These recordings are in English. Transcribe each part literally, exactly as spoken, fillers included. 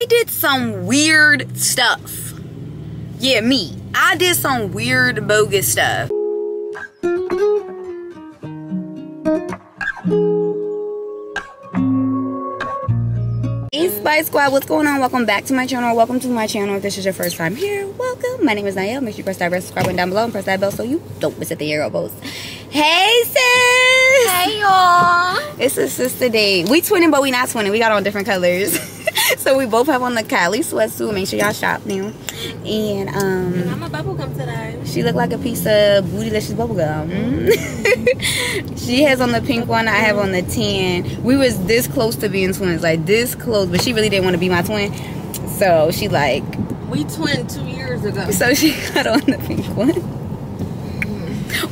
I did some weird stuff. Yeah, me. I did some weird, bogus stuff. Hey, Spice Squad, what's going on? Welcome back to my channel. Welcome to my channel. If this is your first time here, welcome. My name is Nyell. Make sure you press that red subscribe button down below and press that bell so you don't miss it, the arrow post. Hey, sis. Hey, y'all. It's a sister day. We twinning, but we not twinning. We got on different colors. So we both have on the Kylie sweatsuit. Make sure y'all shop now. And um, I'm a bubblegum today. She looked like a piece of bootylicious bubblegum. Mm-hmm. She has on the pink one. I have on the tan. We was this close to being twins, like this close, but she really didn't want to be my twin. So she like we twinned two years ago. So she got on the pink one. Mm-hmm.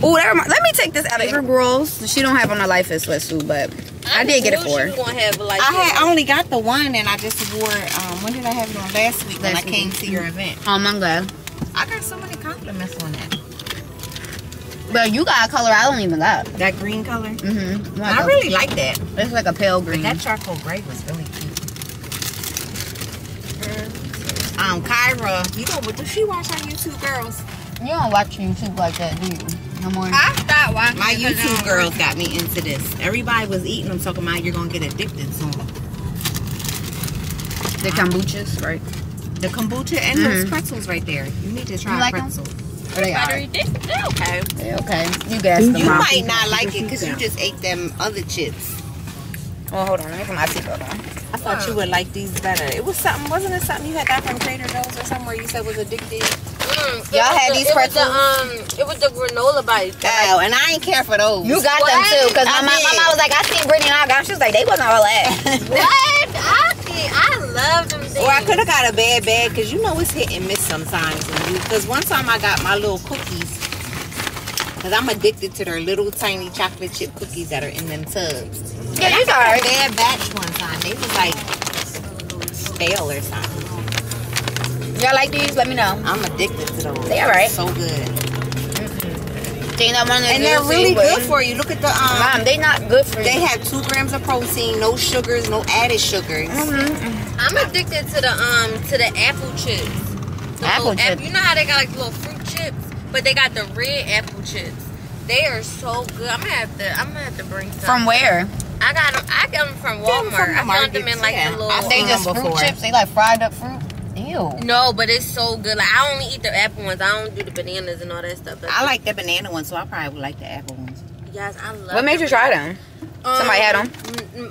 Oh, that reminds, let me take this out of your girls. She don't have on a LightFit sweatsuit, but. I, I did get it for her. Like, I had I only got the one and I just wore um when did I have it on last week last when I week. came to your event. Oh my god. I got so many compliments on that. Well, you got a color I don't even got. That green color? Mm-hmm. I really green. like that. It's like a pale green. But that charcoal gray was really cute. Um Kyra, you know what, does she watch on YouTube girls? You don't watch YouTube like that, do you? No more. I stopped watching. My YouTube girls got me into this. Everybody was eating them, talking about you're gonna get addicted soon. The kombuchas, right? The kombucha and mm-hmm. those pretzels right there. You need to try you like pretzels. Them? Are they are. They're okay. They're okay. You guys, you might people. not like it because you just ate them other chips. Oh, hold on. Let me my hold on. I thought oh. you would like these better. It was something, wasn't it? Something you had got from Trader Joe's or somewhere you said was addicted. Mm, Y'all had these pretzels. Um, it was the granola bites. Oh, and I ain't care for those. You got what? them too, cause my, my mom was like, I seen Brittany and I got. She was like, they wasn't all that. What? I see. I love them things. Or I could have got a bad bag, cause you know it's hit and miss sometimes. You, cause one time I got my little cookies, cause I'm addicted to their little tiny chocolate chip cookies that are in them tubs. Yeah, these are a bad batch one time. They was like stale or something. Y'all like these? Let me know. I'm addicted to those. They alright. So good. Mm-hmm. They not one of and they're really good for you. Look at the um. Mom, they not good for you. They have two grams of protein, no sugars, no added sugars. Mm-hmm. I'm addicted to the um to the apple chips. The apple chips. App, you know how they got like little fruit chips, but they got the red apple chips. They are so good. I'm gonna have to. I'm gonna have to bring some. From where? I got them. I got them from Walmart. Them from the I found them in like yeah. the little. They just fruit before. chips. They like fried up fruit. Ew. No, but it's so good. Like I only eat the apple ones. I don't do the bananas and all that stuff. Like I like the banana ones, so I probably would like the apple ones. Yes, I love. What made you try them? Um, Somebody had them.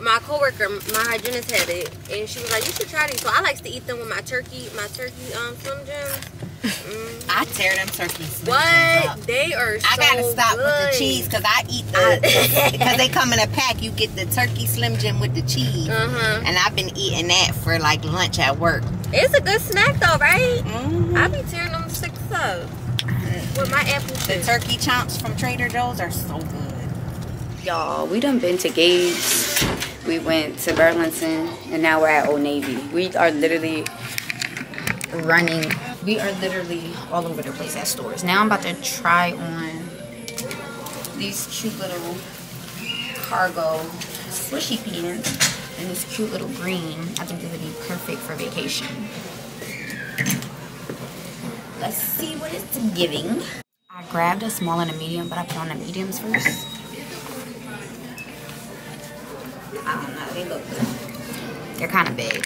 My coworker, my hygienist had it, and she was like, "You should try these." So I like to eat them with my turkey, my turkey um Slim Jims. Mm-hmm. I tear them turkeys. What? They are so I gotta stop good. with the cheese because I eat the because they come in a pack. You get the turkey Slim Jim with the cheese. Mm-hmm. And I've been eating that for like lunch at work. It's a good snack though, right? Mm-hmm. I be tearing them six up with my apple chips. The turkey chomps from Trader Joe's are so good. Y'all, we done been to Gabe's. We went to Burlington and now we're at Old Navy. We are literally running. We are literally all over the place at stores. Now I'm about to try on these cute little cargo squishy pants and this cute little green. I think this would be perfect for vacation. Let's see what it's giving. I grabbed a small and a medium, but I put on the mediums first. I don't know, they look good. They're kind of big.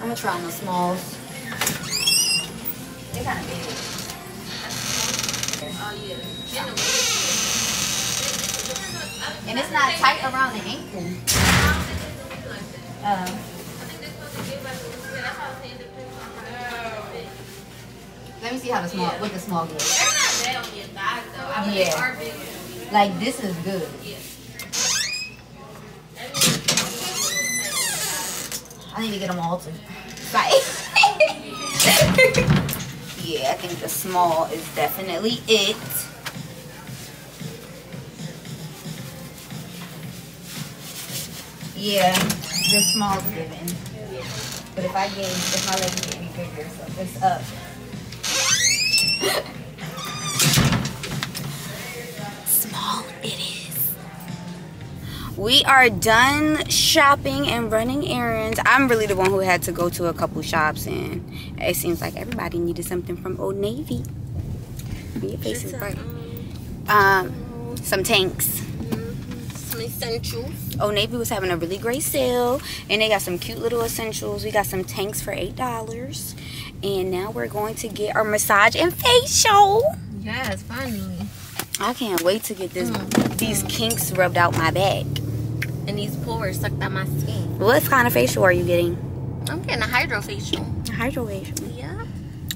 I'm gonna try on the smalls. They're kind of big. Oh yeah. And it's not tight around the ankle. Uh, let me see how the small, what the small is. They're not bad on your thighs though. Yeah. Like this is good. I need to get them all to bite. Yeah, I think the small is definitely it. Yeah, the small is given. But if I gave, if my legs get any bigger, so it's up. cold it is. We are done shopping and running errands. I'm really the one who had to go to a couple shops, and it seems like everybody needed something from Old Navy. Your face is bright. Um, some tanks. Essentials. Old Navy was having a really great sale, and they got some cute little essentials. We got some tanks for eight dollars, and now we're going to get our massage and facial. Yes, finally. I can't wait to get this mm. these kinks rubbed out my back and these pores sucked out my skin. What kind of facial are you getting? I'm getting a hydro facial. A hydro facial. Yeah.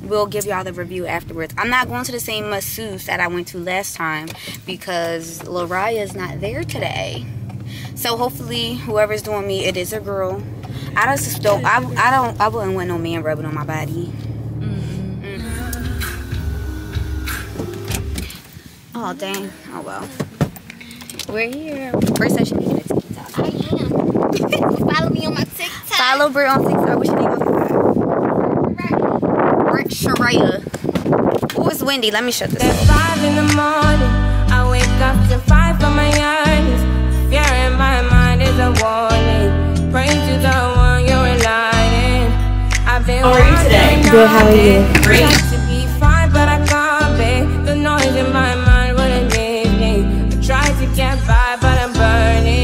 We'll give y'all the review afterwards. I'm not going to the same masseuse that I went to last time because Laria's not there today. So hopefully whoever's doing me, it is a girl. I just don't. I, I don't. I wouldn't want no man rubbing on my body. Mm-hmm. Mm-hmm. Oh dang. Oh well. We're here. First session. I am. Follow me on my TikTok. Follow Brit on TikTok. What's your name on TikTok? Shreya. Who is Wendy? Let me shut this up. Five in the morning, I wake up to five on my eyes. Fear in my mind is a warning. Pray to the one you're relying. I've been right today. Good, how are you? Great. I should be fine, but I can't be. The noise in my mind wouldn't leave me. I tried to get by, but I'm burning.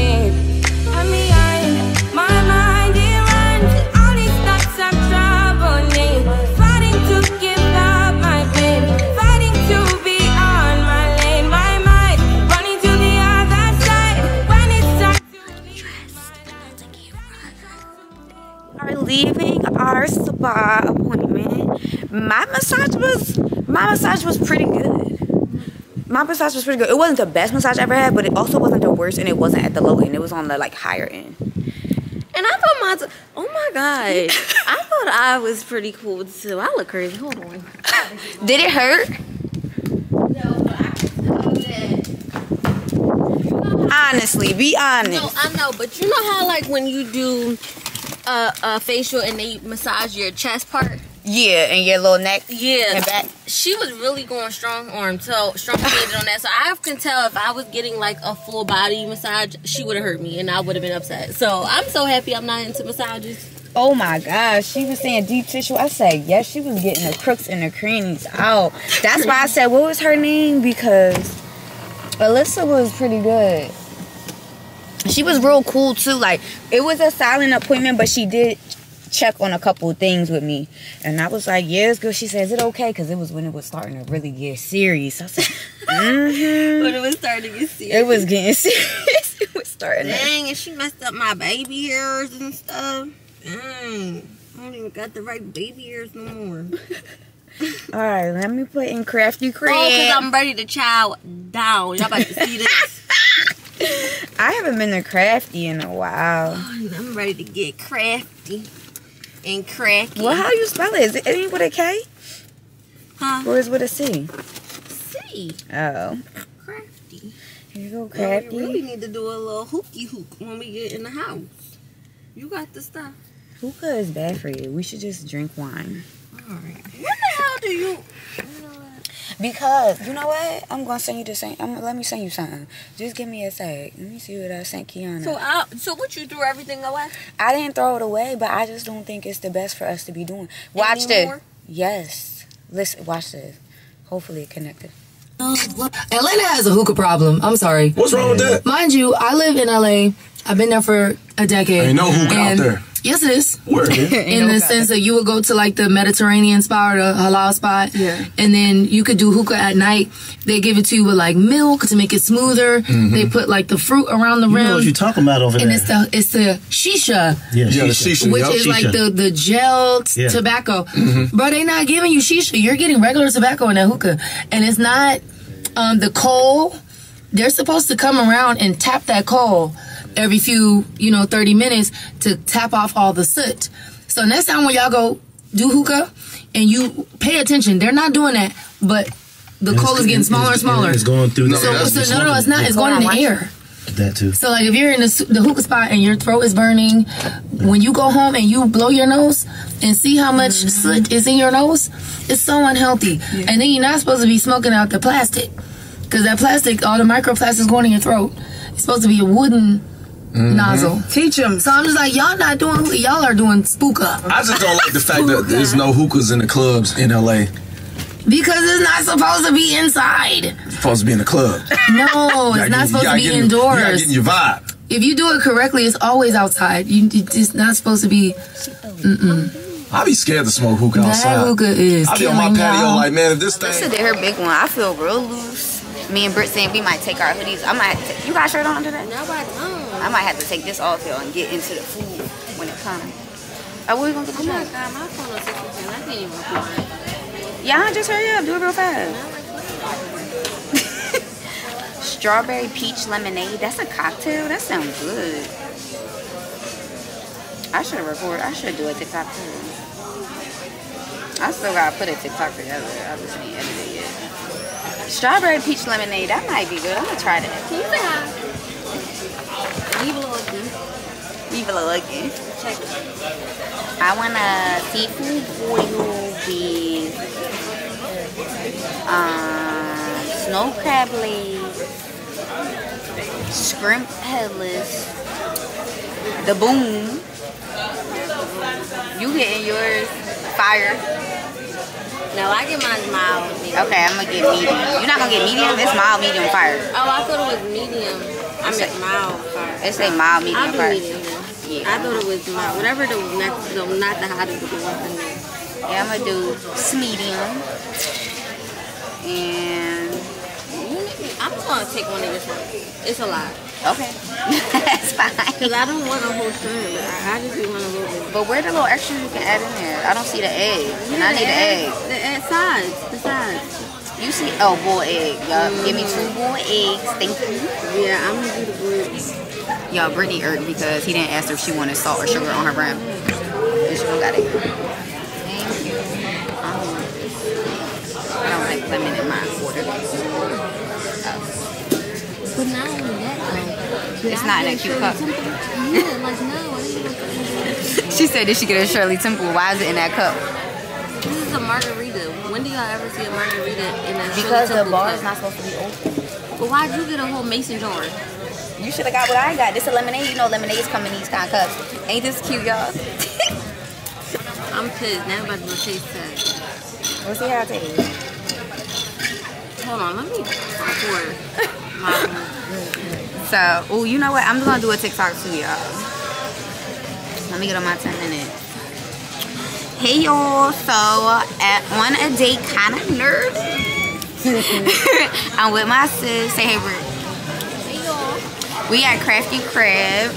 Leaving our spa appointment. My massage was my massage was pretty good. My massage was pretty good. It wasn't the best massage I ever had, but it also wasn't the worst, and it wasn't at the low end. It was on the like higher end. And I thought my oh my god, I thought I was pretty cool too. I look crazy. Hold on. Did it hurt? No, but I can tell that. Honestly, be honest. No, I know, but you know how like when you do. A uh, uh, facial and they massage your chest part. Yeah, and your little neck. Yeah, and back. She was really going strong arm, so strong headed on that. So I can tell if I was getting like a full body massage, she would have hurt me, and I would have been upset. So I'm so happy I'm not into massages. Oh my gosh, she was saying deep tissue. I said yes, she was getting the crooks and the crannies out. That's why I said what was her name because Alyssa was pretty good. She was real cool, too. Like, it was a silent appointment, but she did check on a couple of things with me. And I was like, yes, girl. She said, is it okay? Because it was when it was starting to really get serious. I was like, mm-hmm. When it was starting to get serious. It was getting serious. It was starting Dang, to... and she messed up my baby hairs and stuff. Dang. I don't even got the right baby hairs no more. All right, let me put in Crafty Crab. Oh, because I'm ready to chow down. Y'all about to see this. I haven't been to Crafty in a while. Oh, I'm ready to get crafty and cracky. Well, how do you spell it? Is it any with a K? Huh? Or is it with a C? C. Oh. Crafty. Here you go, Crafty. Well, we really need to do a little hooky hook when we get in the house. You got the stuff. Hookah is bad for you. We should just drink wine. All right. What the hell do you... Because, you know what? I'm going to send you the same. I'm, let me send you something. Just give me a sec. Let me see what I sent Kiana. So, I, so what, you threw everything away? I didn't throw it away, but I just don't think it's the best for us to be doing. Watch this. Yes. Listen, watch this. Hopefully it connected. Atlanta has a hookah problem. I'm sorry. What's wrong with that? Mind you, I live in L A. I've been there for a decade. Ain't no hookah out there. Yes, it is. Word, in the sense that you would go to like the Mediterranean spa or the halal spot, yeah. And then you could do hookah at night. They give it to you with like milk to make it smoother. Mm-hmm. They put like the fruit around the rim. You know what you're talking about over and there. And it's the it's the shisha, yeah, yeah, shisha. The shisha, which yep. is like the the gel yeah. tobacco. Mm-hmm. But they not giving you shisha. You're getting regular tobacco in that hookah, and it's not um, the coal. They're supposed to come around and tap that coal every few, you know, thirty minutes to tap off all the soot. So next time when y'all go do hookah and you pay attention, they're not doing that, but the and coal is getting smaller and smaller. It's going through. No, so, so no, no, it's not. It's, it's going in the air. That too. So like if you're in the, the hookah spot and your throat is burning, yeah. when you go home and you blow your nose and see how much mm-hmm. soot is in your nose, it's so unhealthy. Yeah. And then you're not supposed to be smoking out the plastic. Because that plastic, all the microplastic's going in your throat. It's supposed to be a wooden mm-hmm. nozzle. Teach them. So I'm just like, y'all not doing, y'all are doing spookah. I just don't like the fact that there's no hookahs in the clubs in L A. Because it's not supposed to be inside. It's supposed to be in the club. No, it's not supposed to be indoors. You gotta get in your vibe. If you do it correctly, it's always outside. You, it's not supposed to be. Mm-mm. I be scared to smoke hookah outside. That hookah is. I be on my patio like, man, if this thing. This is their big one. I feel real loose. Me and Britt saying we might take our hoodies. I might. You got a shirt on under that? No, I don't. I might have to take this off, y'all, and get into the food when it comes. Are we gonna get the shirt? Oh my God, my phone is six percent. I can't even find. Y'all just hurry up. Do it real fast. Strawberry peach lemonade. That's a cocktail. That sounds good. I should record. I should do a TikTok too. I still gotta put a TikTok together. I just ain't edited yet. Strawberry peach lemonade. That might be good. I'm gonna try that. Can you say hi? Leave a little again. Leave a little again. Check it. I want a seafood boil with um snow crab legs. Scrimp headless, the boom. You getting yours fire? No, I get mine mild. Medium. Okay, I'm gonna get medium. You're not gonna get medium? It's mild, medium, fire. Oh, I thought it was medium. I meant mild, fire. It's a mild, medium, fire. Medium. Yeah. I thought it was mild. Whatever the next, no, not the hottest, but the one for me. Yeah, I'm gonna do medium. And. I'm gonna take one of this one. It's a lot. Okay. That's fine. Because I don't want a whole thing. I, I just want a little bit. But where the little extras you can add in there? I don't see the egg. Yeah, and I need egg, the egg. The egg sides. The sides. You see? Oh, boiled egg. Y'all mm. give me two boiled eggs. Thank you. Yeah, I'm gonna do the boiled. Y'all, Brittany irked because he didn't ask her if she wanted salt or sugar on her brown. And she don't got it. Thank you. I don't want this. I don't like lemon in my order. But not only that, though. But it's I not in a cute cup. Yeah, like, no. She said, did she get a Shirley Temple? Why is it in that cup? This is a margarita. When do y'all ever see a margarita in a because Shirley Temple? Because the bar is not supposed to be open. But why'd you get a whole mason jar? You should have got what I got. This is lemonade. You know lemonades come in these kind of cups. Ain't this cute, y'all? I'm pissed. Now I'm about to taste that. We'll see how it tastes. Hold on, let me record my So, oh, you know what? I'm just gonna do a TikTok too, y'all. Let me get on my ten minutes. Hey, y'all. So, at one a day, kind of nervous. I'm with my sis. Say hey, Britt. Hey, y'all. We at Crafty Crab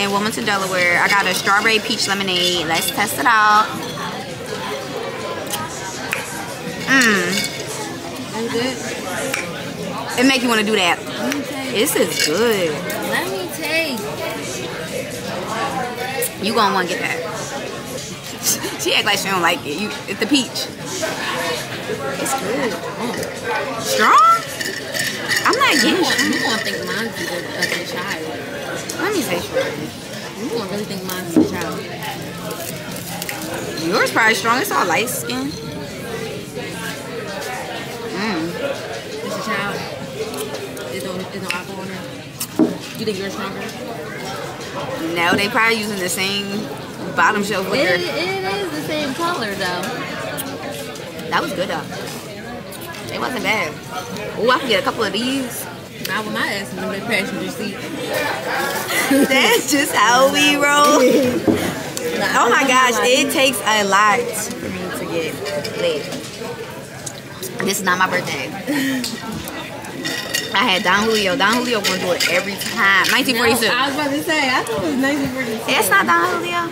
in Wilmington, Delaware. I got a strawberry peach lemonade. Let's test it out. Mmm. Good. It make you want to do that. This is good. Let me take. You gonna want to get that. She act like she don't like it. You, it's the peach. It's good. Mm. Strong? I'm not getting strong. You gonna think mine's good as a child? Let me say strong. You gonna really think mine's a child? Yours probably strong. It's all light skin. It's a child. There's no, there's no alcohol in there. You think you're stronger? No, they probably using the same bottom shelf liquor. It, it is the same color, though. That was good, though. It wasn't bad. Oh, I can get a couple of these. Not with my ass in the passenger seat. That's just how we roll. Oh, my gosh. It takes a lot for me to get lit. This is not my birthday. I had Don Julio. Don Julio gonna do it every time. nineteen forty-two. No, I was about to say, I thought it was nineteen forty-two. It's not Don Julio.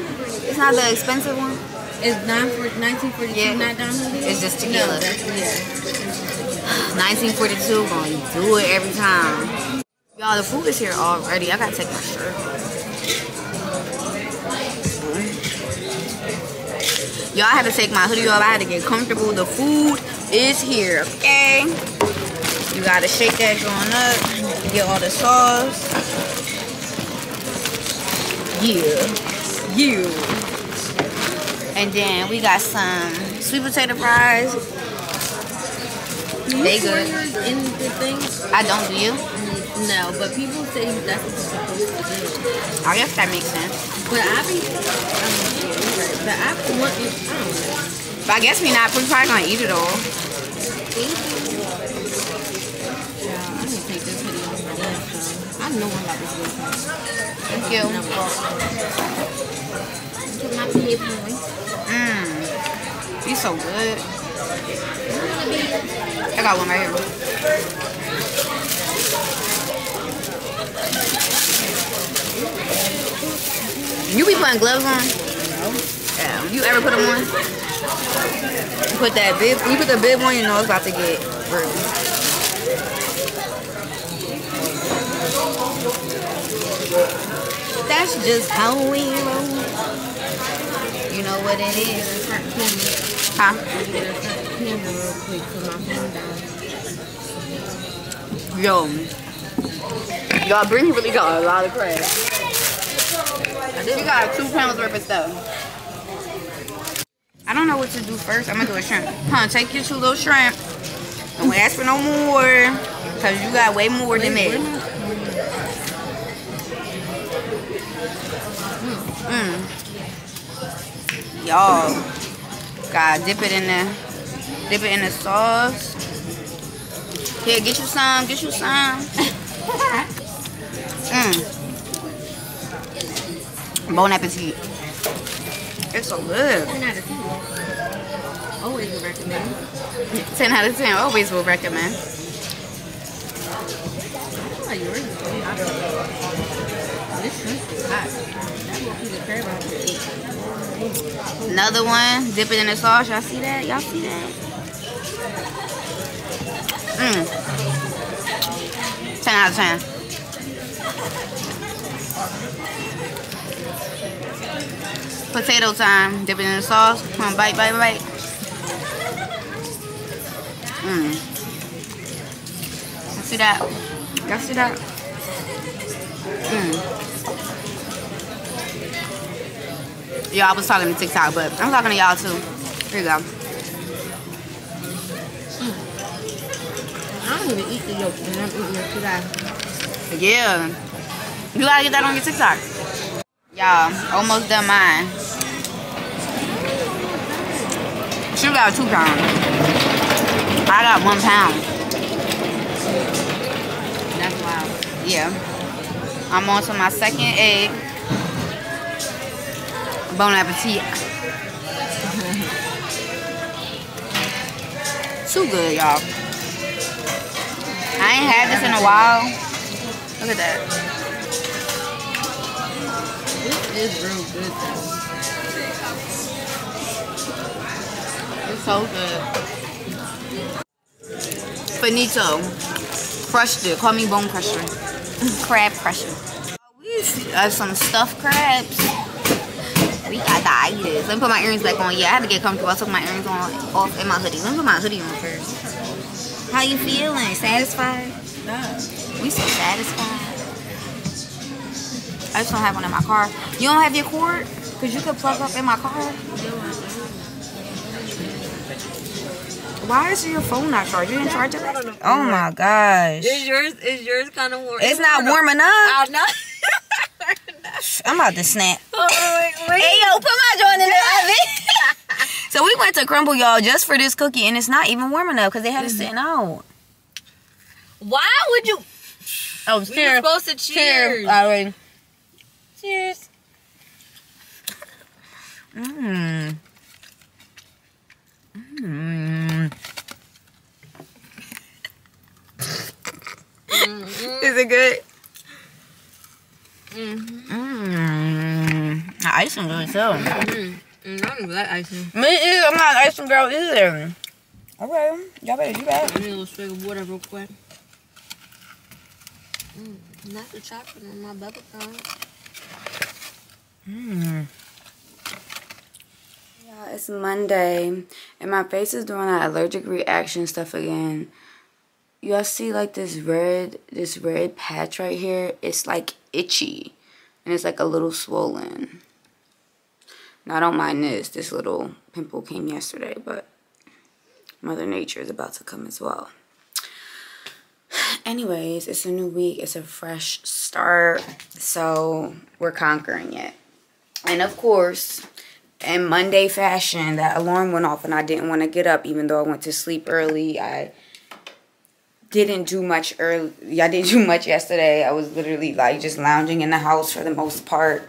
It's not the expensive one. It's nineteen forty-two, yeah. Not Don Julio? It's just tequila. No, that's, yeah. nineteen forty-two gonna do it every time. Y'all, the food is here already. I gotta take my shirt. Y'all, I had to take my hoodie off. I had to get comfortable. The food is here, okay? You gotta shake that joint up. Get all the sauce. Yeah. You. And then we got some sweet potato fries. They good. In the things? I don't, do you? No, but people say that's what you're supposed to do. I guess that makes sense. But I be, I mean, but I want it, I don't know. But I guess we not, we're probably gonna eat it all. Thank you. Yeah, I need to take this video off my desk. I know I got this video. Thank you. Get my plate away. Mmm, these so good. I got one right here. You be putting gloves on? No. Yeah. You ever put them on? You put that bib. You put the bib on, you know it's about to get brutal. That's just Halloween. You know what it is. Huh? Yo, y'all, Brittany really got a lot of crab. She got two pounds worth of stuff. I don't know what to do first. I'm gonna do a shrimp. Huh? Take your two little shrimp. Don't ask for no more, cause you got way more than that. Mm. Y'all. God, dip it in the, dip it in the sauce. Here, get you some, get you some. mm. Bon appetit. It's so good. ten out of ten. Always will recommend. ten out of ten. Always will recommend. This is hot. Another one, dip it in the sauce. Y'all see that? Y'all see that? Mmm. ten out of ten. Potato time. Dip it in the sauce. Come on, bite, bite, bite. Mmm. Y'all see that? Y'all see that? Mmm. Yo, I was talking to TikTok, but I'm talking to y'all too. Here you go. I don't even eat the yolk, and I'm eating it today. Yeah. You gotta get that on your TikTok. Y'all, almost done mine. She got two pounds. I got one pound. That's wild. Yeah. I'm on to my second egg. Bon appetit. Too good, y'all. I ain't had this in a while. Look at that. This is real good, though. It's so good. Finito. Crushed it. Call me bone crusher. Crab crusher. We got some stuffed crabs. We got the ideas. Let me put my earrings back on. Yeah, I had to get comfortable. I took my earrings on off and my hoodie. Let me put my hoodie on first. How you feeling? Satisfied? Yeah. We so satisfied. I just don't have one in my car. You don't have your cord? Because you could plug up in my car. Why is your phone not charged? You didn't charge it? Oh my gosh. Is yours, is yours kind of warm? It's not warm enough. I know. I'm about to snap. Oh, wait, wait. Hey, yo, put my joint in the oven. So we went to Crumbl, y'all, just for this cookie, and it's not even warm enough because they had it sitting out. Why would you? Oh, we were supposed to cheers. Cheers. All right. Cheers. Mmm. Mmm. Mm-hmm. Is it good? Mm-hmm. Mm. The icing really too. Mm-hmm. Mm, I don't do that icing. Me either. I'm not an icing girl either. Okay. Y'all better do that. I need a little swig of water real quick. Mm, not the chocolate on my bubble gum. Mmm. Y'all, it's Monday. And my face is doing that allergic reaction stuff again. Y'all see like this red, this red patch right here? It's like itchy and it's like a little swollen. Now I don't mind this. This little pimple came yesterday, but Mother Nature is about to come as well. Anyways, it's a new week. It's a fresh start. So we're conquering it. And of course, in Monday fashion, that alarm went off and I didn't want to get up even though I went to sleep early. I didn't do much early. I didn't do much yesterday. I was literally like just lounging in the house for the most part.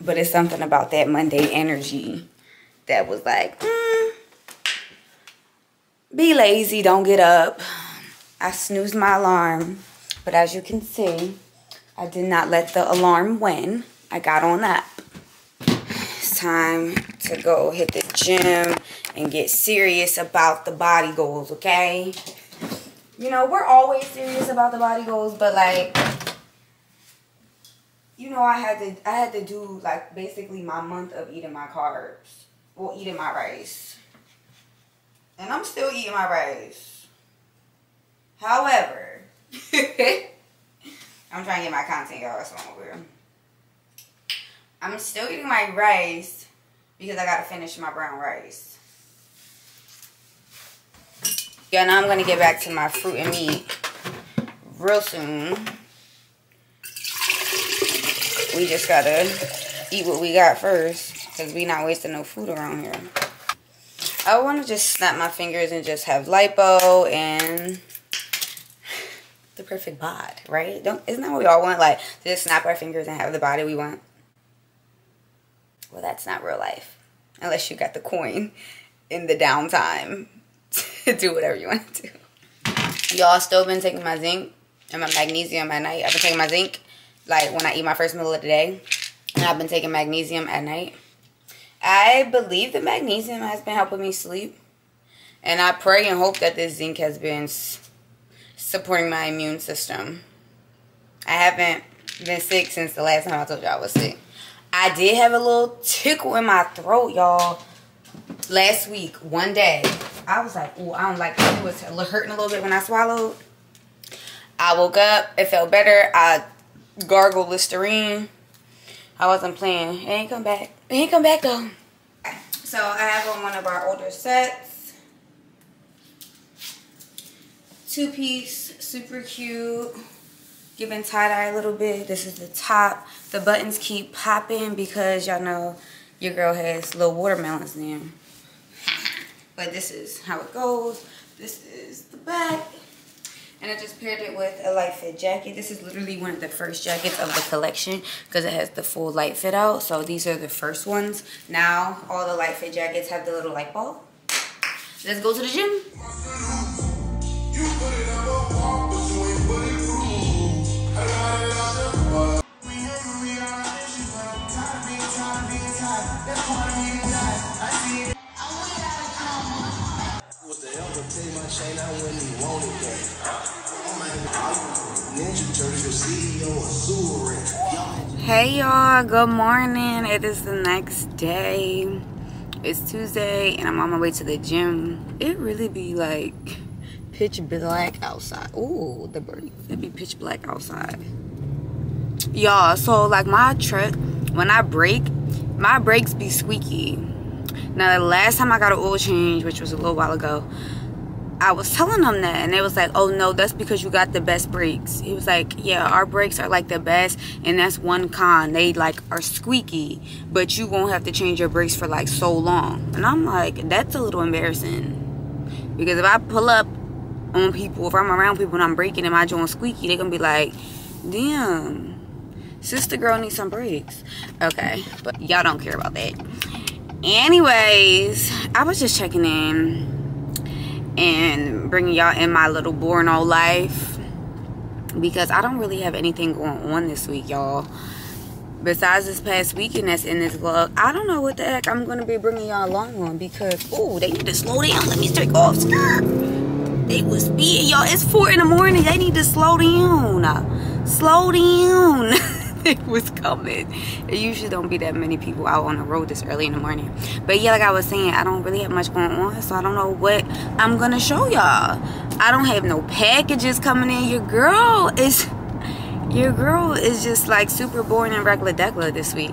But it's something about that Monday energy that was like, mm, be lazy, don't get up. I snoozed my alarm. But as you can see, I did not let the alarm win. I got on up. Time to go hit the gym and get serious about the body goals, okay? You know, we're always serious about the body goals, but like, you know, I had to I had to do like basically my month of eating my carbs, well, eating my rice, and I'm still eating my rice. However, I'm trying to get my content, y'all. That's what I'm over here. I'm still eating my rice because I gotta finish my brown rice. Yeah, now I'm gonna get back to my fruit and meat real soon. We just gotta eat what we got first because we not wasting no food around here. I wanna just snap my fingers and just have lipo and the perfect bod, right? Don't, isn't that what we all want? Like, just snap our fingers and have the body we want. Well, that's not real life, unless you got the coin in the downtime to do whatever you want to do. Y'all, still been taking my zinc and my magnesium at night. I've been taking my zinc, like, when I eat my first meal of the day. And I've been taking magnesium at night. I believe the magnesium has been helping me sleep. And I pray and hope that this zinc has been supporting my immune system. I haven't been sick since the last time I told y'all I was sick. I did have a little tickle in my throat, y'all, last week, one day. I was like, ooh, I don't like it. It was hurting a little bit when I swallowed. I woke up. It felt better. I gargled Listerine. I wasn't playing. It ain't come back. It ain't come back, though. So, I have on one of our older sets. Two-piece, super cute. Giving tie-dye a little bit. This is the top. The buttons keep popping because y'all know your girl has little watermelons in them. But this is how it goes. This is the back. And I just paired it with a LightFit jacket. This is literally one of the first jackets of the collection because it has the full LightFit out. So these are the first ones. Now all the LightFit jackets have the little light bulb. Let's go to the gym. Hey y'all, good morning. It is the next day. It's Tuesday and I'm on my way to the gym. It really be like pitch black outside. Ooh, the bird. It'd be pitch black outside. Y'all, so like my truck, when I brake, my brakes be squeaky. Now the last time I got an oil change, which was a little while ago, I was telling them that and they was like, oh no, that's because you got the best brakes. He was like, yeah, our brakes are like the best and that's one con. They like are squeaky, but you won't have to change your brakes for like so long. And I'm like, that's a little embarrassing. Because if I pull up on people, if I'm around people and I'm braking and my joint's squeaky, they're gonna be like, damn, sister girl needs some brakes. Okay, but y'all don't care about that. Anyways, I was just checking in and bringing y'all in my little boring old life because I don't really have anything going on this week, y'all. Besides this past weekend that's in this vlog, I don't know what the heck I'm gonna be bringing y'all along on because, ooh, they need to slow down. Let me take off, skirt. They was speeding, y'all. It's four in the morning. They need to slow down. Slow down. They was coming. There usually don't be that many people out on the road this early in the morning. But yeah, like I was saying, I don't really have much going on, so I don't know what I'm gonna show y'all. I don't have no packages coming in. Your girl is, your girl is just like super boring and regular-degular this week.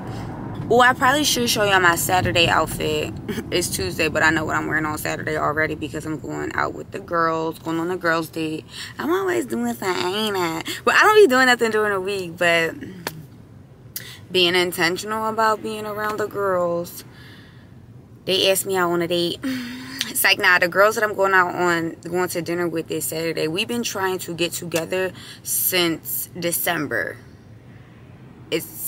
Oh, I probably should show y'all my Saturday outfit. It's Tuesday, but I know what I'm wearing on Saturday already because I'm going out with the girls, going on a girls' date. I'm always doing something, ain't I? Well, I don't be doing nothing during the week, but being intentional about being around the girls. They asked me out on a date. It's like, nah, the girls that I'm going out on, going to dinner with this Saturday, we've been trying to get together since December. It's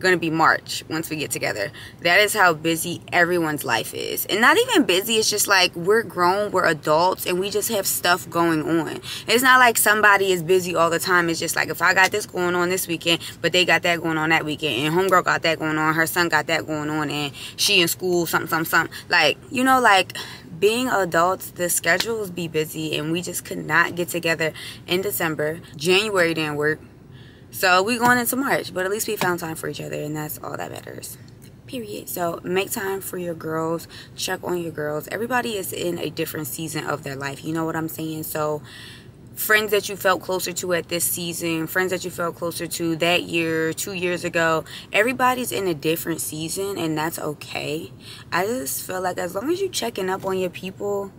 going to be March once we get together. That is how busy everyone's life is. And not even busy, it's just like we're grown, we're adults, and we just have stuff going on. It's not like somebody is busy all the time. It's just like if I got this going on this weekend, but they got that going on that weekend, and homegirl got that going on, her son got that going on, and she in school, something, something, something. Like, you know, like being adults, the schedules be busy, and we just could not get together in December. January didn't work. So we going into March, but at least we found time for each other, and that's all that matters, period. So make time for your girls, check on your girls. Everybody is in a different season of their life, you know what I'm saying? So friends that you felt closer to at this season, friends that you felt closer to that year, two years ago, everybody's in a different season, and that's okay. I just feel like as long as you're checking up on your people,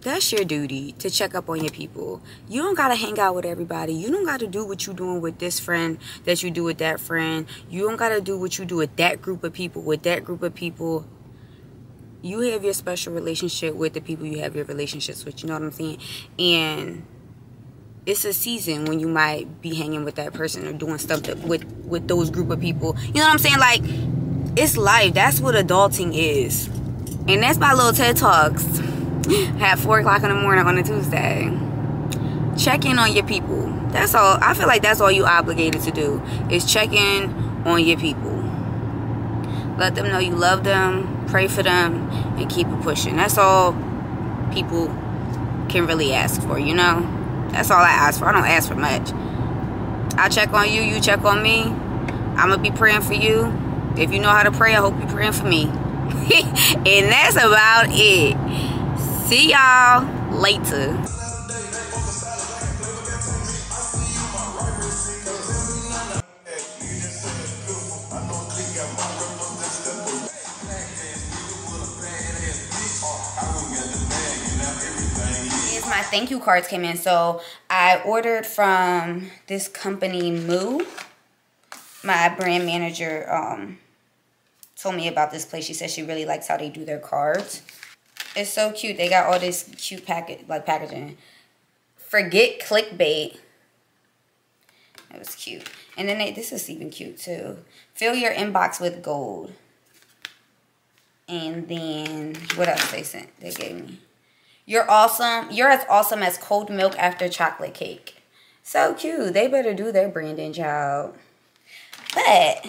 that's your duty to check up on your people. You don't gotta hang out with everybody. You don't gotta do what you're doing with this friend that you do with that friend. You don't gotta do what you do with that group of people, with that group of people. You have your special relationship with the people you have your relationships with, you know what I'm saying? And it's a season when you might be hanging with that person or doing stuff that, with, with those group of people. You know what I'm saying? Like, it's life. That's what adulting is. And that's my little TED Talks. At four o'clock in the morning on a Tuesday. Check in on your people. That's all. I feel like that's all you obligated to do, is check in on your people. Let them know you love them, pray for them, and keep it pushing. That's all people can really ask for, you know? That's all I ask for. I don't ask for much. I check on you, you check on me. I'm going to be praying for you. If you know how to pray, I hope you're praying for me. And that's about it. See y'all later. My thank you cards came in, so I ordered from this company Moo. My brand manager um told me about this place. She said she really likes how they do their cards. It's so cute. They got all this cute packet, like packaging. Forget clickbait. That was cute. And then they, this is even cute too. Fill your inbox with gold. And then what else they sent? They gave me. You're awesome. You're as awesome as cold milk after chocolate cake. So cute. They better do their branding, child. But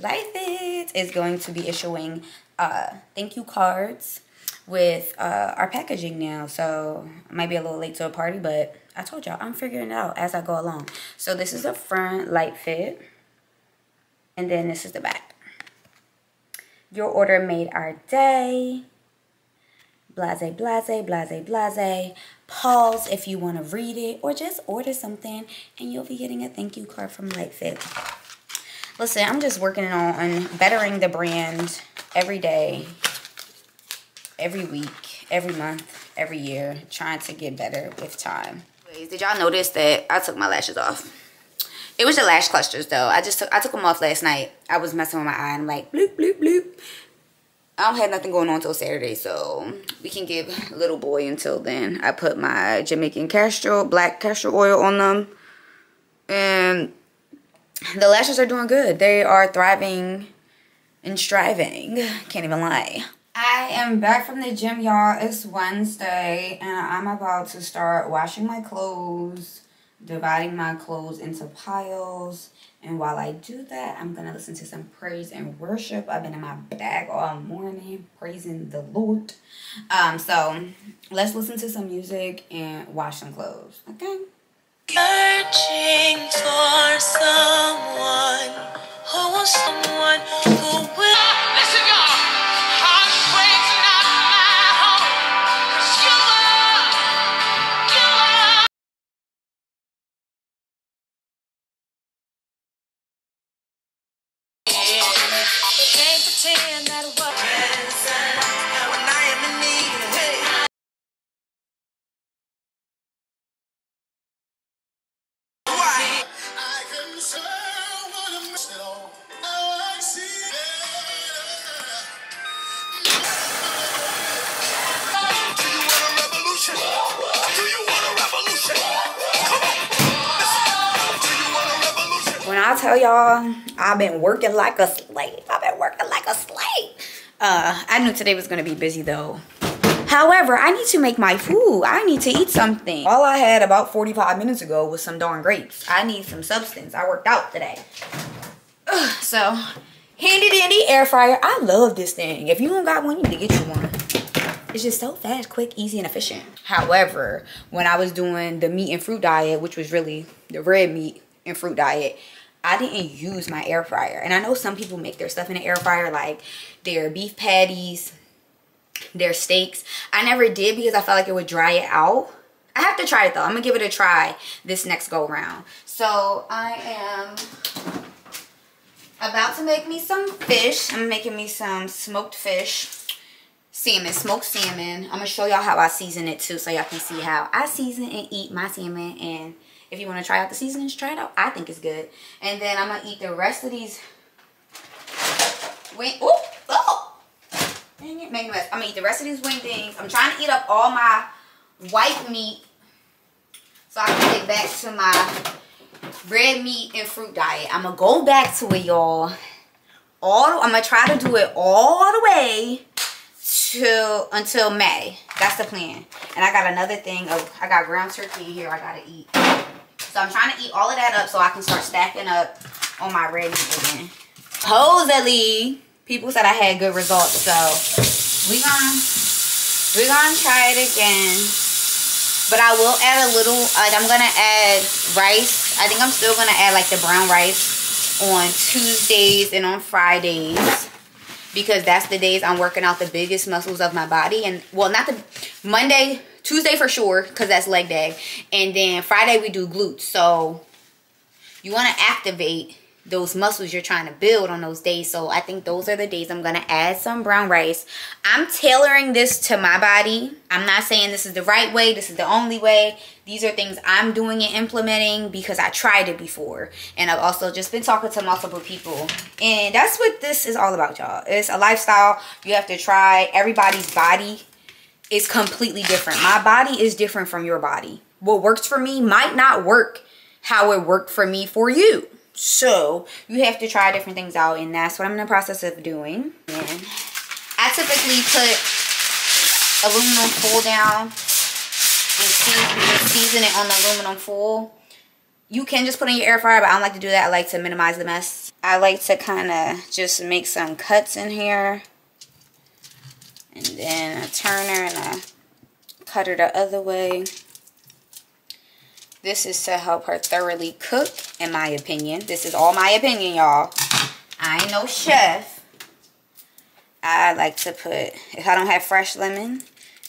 LightFit is going to be issuing uh thank you cards with uh our packaging now, so I might be a little late to a party, but I told y'all I'm figuring it out as I go along. So this is the front, LightFit, and then this is the back. Your order made our day. Blase, blase, blase, blase. Pause if you want to read it, or just order something and you'll be getting a thank you card from LightFit. Listen, I'm just working on bettering the brand every day, every week, every month, every year, trying to get better with time. Did y'all notice that I took my lashes off? It was the lash clusters though. I just took, I took them off last night. I was messing with my eye and I'm like bloop, bloop, bloop. I don't have nothing going on until Saturday, so we can give little boy until then. I put my Jamaican castor, black castor oil on them. And the lashes are doing good. They are thriving and striving. Can't even lie. I am back from the gym, y'all. It's Wednesday, and I'm about to start washing my clothes, dividing my clothes into piles, and while I do that, I'm going to listen to some praise and worship. I've been in my bag all morning, praising the Lord. Um, so, let's listen to some music and wash some clothes, okay? Searching for someone, oh, someone who will... Listen, y'all! pretend that it wasn't when I am in need of it. Why? I couldn't say what I missed at all. Now I see it. Do you want a revolution? Do you want a revolution? Come on. Listen. Do you want a revolution? When I tell y'all, I've been working like a slave. I've been working like a slave. Uh, I knew today was going to be busy though. However, I need to make my food. I need to eat something. All I had about forty-five minutes ago was some darn grapes. I need some substance. I worked out today. Ugh, so, handy dandy air fryer. I love this thing. If you don't got one, you need to get you one. It's just so fast, quick, easy, and efficient. However, when I was doing the meat and fruit diet, which was really the red meat and fruit diet, I didn't use my air fryer. And I know some people make their stuff in the air fryer, like their beef patties, their steaks. I never did because I felt like it would dry it out. I have to try it though. I'm gonna give it a try this next go round. So I am about to make me some fish. I'm making me some smoked fish, salmon, smoked salmon. I'm gonna show y'all how I season it too so y'all can see how I season and eat my salmon. And if you want to try out the seasonings, try it out. I think it's good. And then I'm going to eat the rest of these. Wait, oh, oh. Dang it, make a mess. I'm going to eat the rest of these wingdings. I'm trying to eat up all my white meat so I can get back to my red meat and fruit diet. I'm going to go back to it, y'all. All I'm going to try to do it all the way till until May. That's the plan. And I got another thing. Oh, I got ground turkey in here I got to eat. So I'm trying to eat all of that up so I can start stacking up on my red meat again. Supposedly, people said I had good results, so we gonna we gonna try it again. But I will add a little. Like I'm gonna add rice. I think I'm still gonna add like the brown rice on Tuesdays and on Fridays because that's the days I'm working out the biggest muscles of my body. And well, not the Monday. Tuesday for sure, because that's leg day. And then Friday we do glutes. So you want to activate those muscles you're trying to build on those days. So I think those are the days I'm going to add some brown rice. I'm tailoring this to my body. I'm not saying this is the right way. This is the only way. These are things I'm doing and implementing because I tried it before. And I've also just been talking to multiple people. And that's what this is all about, y'all. It's a lifestyle. You have to try everybody's body. It's completely different. My body is different from your body. What works for me might not work how it worked for me for you. So you have to try different things out, and that's what I'm in the process of doing. And I typically put aluminum foil down and season it on the aluminum foil. You can just put in your air fryer, but I don't like to do that. I like to minimize the mess. I like to kind of just make some cuts in here. And then I turn her and I cut her the other way. This is to help her thoroughly cook, in my opinion. This is all my opinion, y'all. I ain't no chef. I like to put, if I don't have fresh lemon,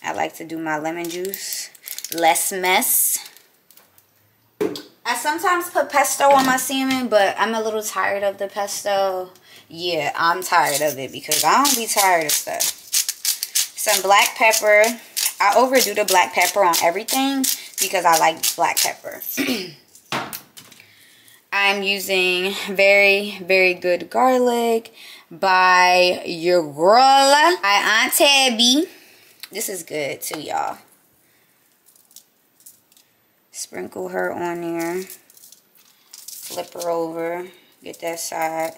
I like to do my lemon juice. Less mess. I sometimes put pesto on my salmon, but I'm a little tired of the pesto. Yeah, I'm tired of it because I don't be tired of stuff. Some black pepper. I overdo the black pepper on everything because I like black pepper. I'm using very, very good garlic by your girl, my Aunt Tabby. This is good too, y'all. Sprinkle her on there. Flip her over. Get that side.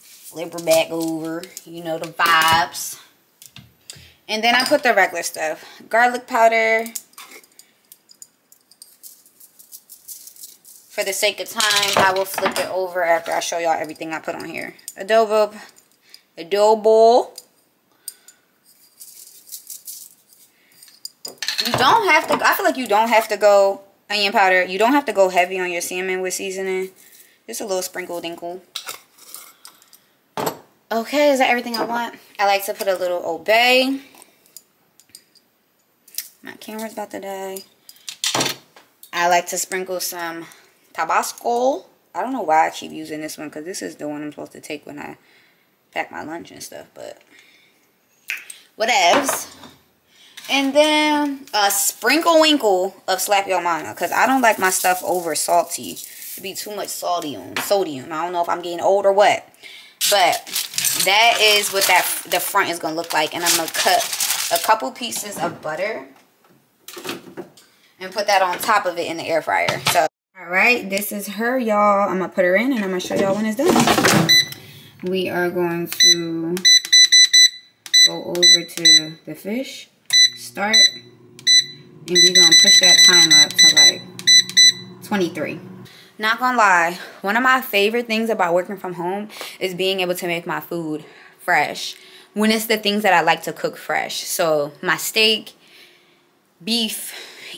Flip her back over. You know the vibes. And then I put the regular stuff. Garlic powder. For the sake of time, I will flip it over after I show y'all everything I put on here. Adobo. Adobo. You don't have to, I feel like you don't have to go onion powder. You don't have to go heavy on your salmon with seasoning. Just a little sprinkle dinkle. Okay, is that everything I want? I like to put a little Obey. My camera's about to die. I like to sprinkle some Tabasco. I don't know why I keep using this one because this is the one I'm supposed to take when I pack my lunch and stuff, but whatevs. And then a sprinkle winkle of Slap Your Mama, because I don't like my stuff over salty. It'd be too much sodium. Sodium. I don't know if I'm getting old or what, but that is what that the front is gonna look like. And I'm gonna cut a couple pieces of butter and put that on top of it in the air fryer. So, all right, this is her, y'all. I'm gonna put her in, and I'm gonna show y'all when it's done. We are going to go over to the fish. Start, and we're gonna push that time up to like twenty-three. Not gonna lie, one of my favorite things about working from home is being able to make my food fresh when it's the things that I like to cook fresh. So my steak, beef,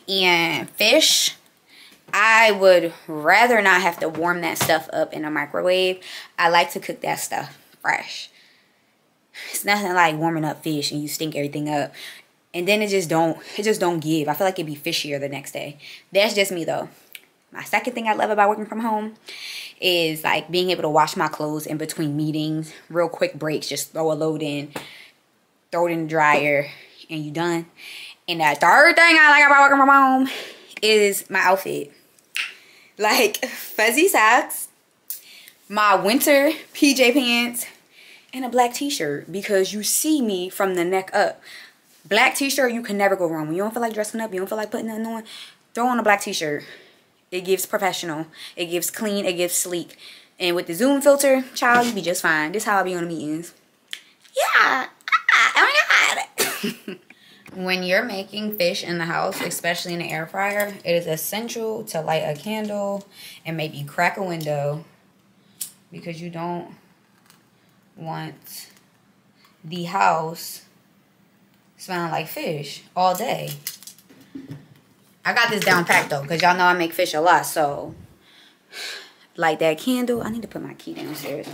and fish, I would rather not have to warm that stuff up in a microwave. I like to cook that stuff fresh. It's nothing like warming up fish and you stink everything up. And then it just don't, it just don't give. I feel like it'd be fishier the next day. That's just me though. My second thing I love about working from home is like being able to wash my clothes in between meetings, real quick breaks, just throw a load in, throw it in the dryer, and you done. And that third thing I like about working from home is my outfit. Like fuzzy socks, my winter P J pants, and a black t-shirt, because you see me from the neck up. Black t-shirt, you can never go wrong. When you don't feel like dressing up, you don't feel like putting nothing on, throw on a black t-shirt. It gives professional, it gives clean, it gives sleek. And with the Zoom filter, child, you be just fine. This is how I be on the meetings. Yeah, ah, oh my God. When you're making fish in the house, especially in the air fryer, it is essential to light a candle and maybe crack a window, because you don't want the house smelling like fish all day. I got this down packed though, because y'all know I make fish a lot. So like that candle, I need to put my key downstairs.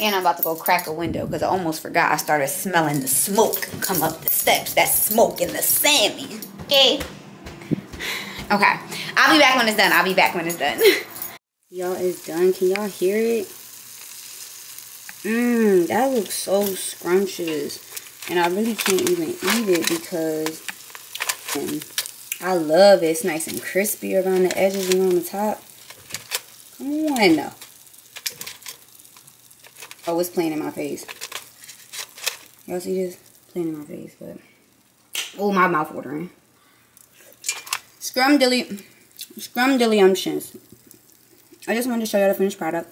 And I'm about to go crack a window, because I almost forgot I started smelling the smoke come up the steps. That smoke and the salmon. Okay. Okay. I'll be back when it's done. I'll be back when it's done. Y'all, it's done. Can y'all hear it? Mmm, that looks so scrumptious. And I really can't even eat it because um, I love it. It's nice and crispy around the edges and on the top. Come on now. Oh, it's playing in my face. Y'all see this? Playing in my face, but oh, my mouth watering. Scrumdiddly, scrumdiddlyumptions. I just wanted to show y'all the finished product.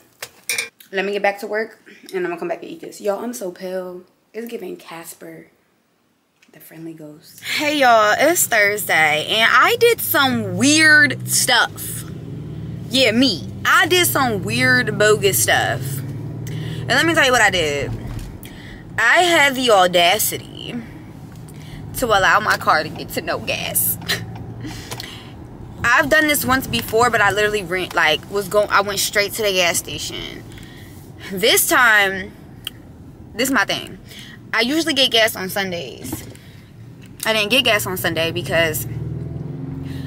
Let me get back to work, and I'm gonna come back and eat this. Y'all, I'm so pale. It's giving Casper, the friendly ghost. Hey y'all, it's Thursday, and I did some weird stuff. Yeah, me. I did some weird, bogus stuff. And let me tell you what I did. I had the audacity to allow my car to get to no gas. I've done this once before, but I literally rent, like, was going, I went straight to the gas station. This time, this is my thing. I usually get gas on Sundays. I didn't get gas on Sunday because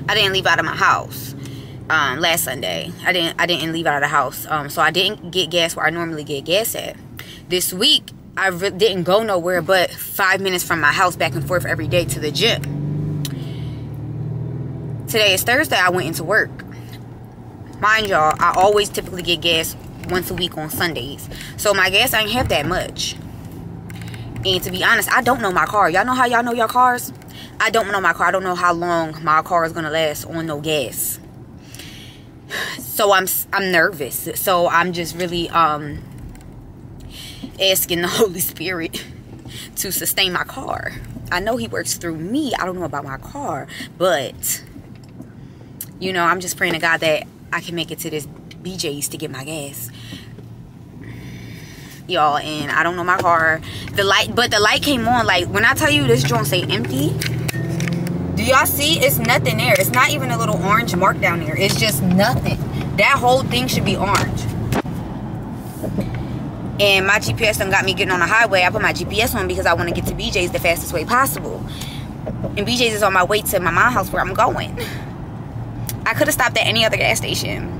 I didn't leave out of my house um, last Sunday. I didn't I didn't leave out of the house, um, so I didn't get gas where I normally get gas at. This week I didn't go nowhere but five minutes from my house back and forth every day to the gym. Today is Thursday. I went into work. Mind y'all, I always typically get gas once a week on Sundays, so my gas I ain't have that much. And to be honest, I don't know my car. Y'all know how y'all know your cars? I don't know my car. I don't know how long my car is gonna last on no gas. So I'm I'm nervous. So I'm just really um asking the Holy Spirit to sustain my car. I know He works through me. I don't know about my car, but you know, I'm just praying to God that I can make it to this B J's to get my gas, y'all. And I don't know my car. The light, but the light came on. Like when I tell you this joint say empty, do y'all see? It's nothing there. It's not even a little orange mark down there. It's just nothing. That whole thing should be orange. And my G P S done got me getting on the highway. I put my G P S on because I want to get to B J's the fastest way possible. And B J's is on my way to my mom's house where I'm going. I could have stopped at any other gas station.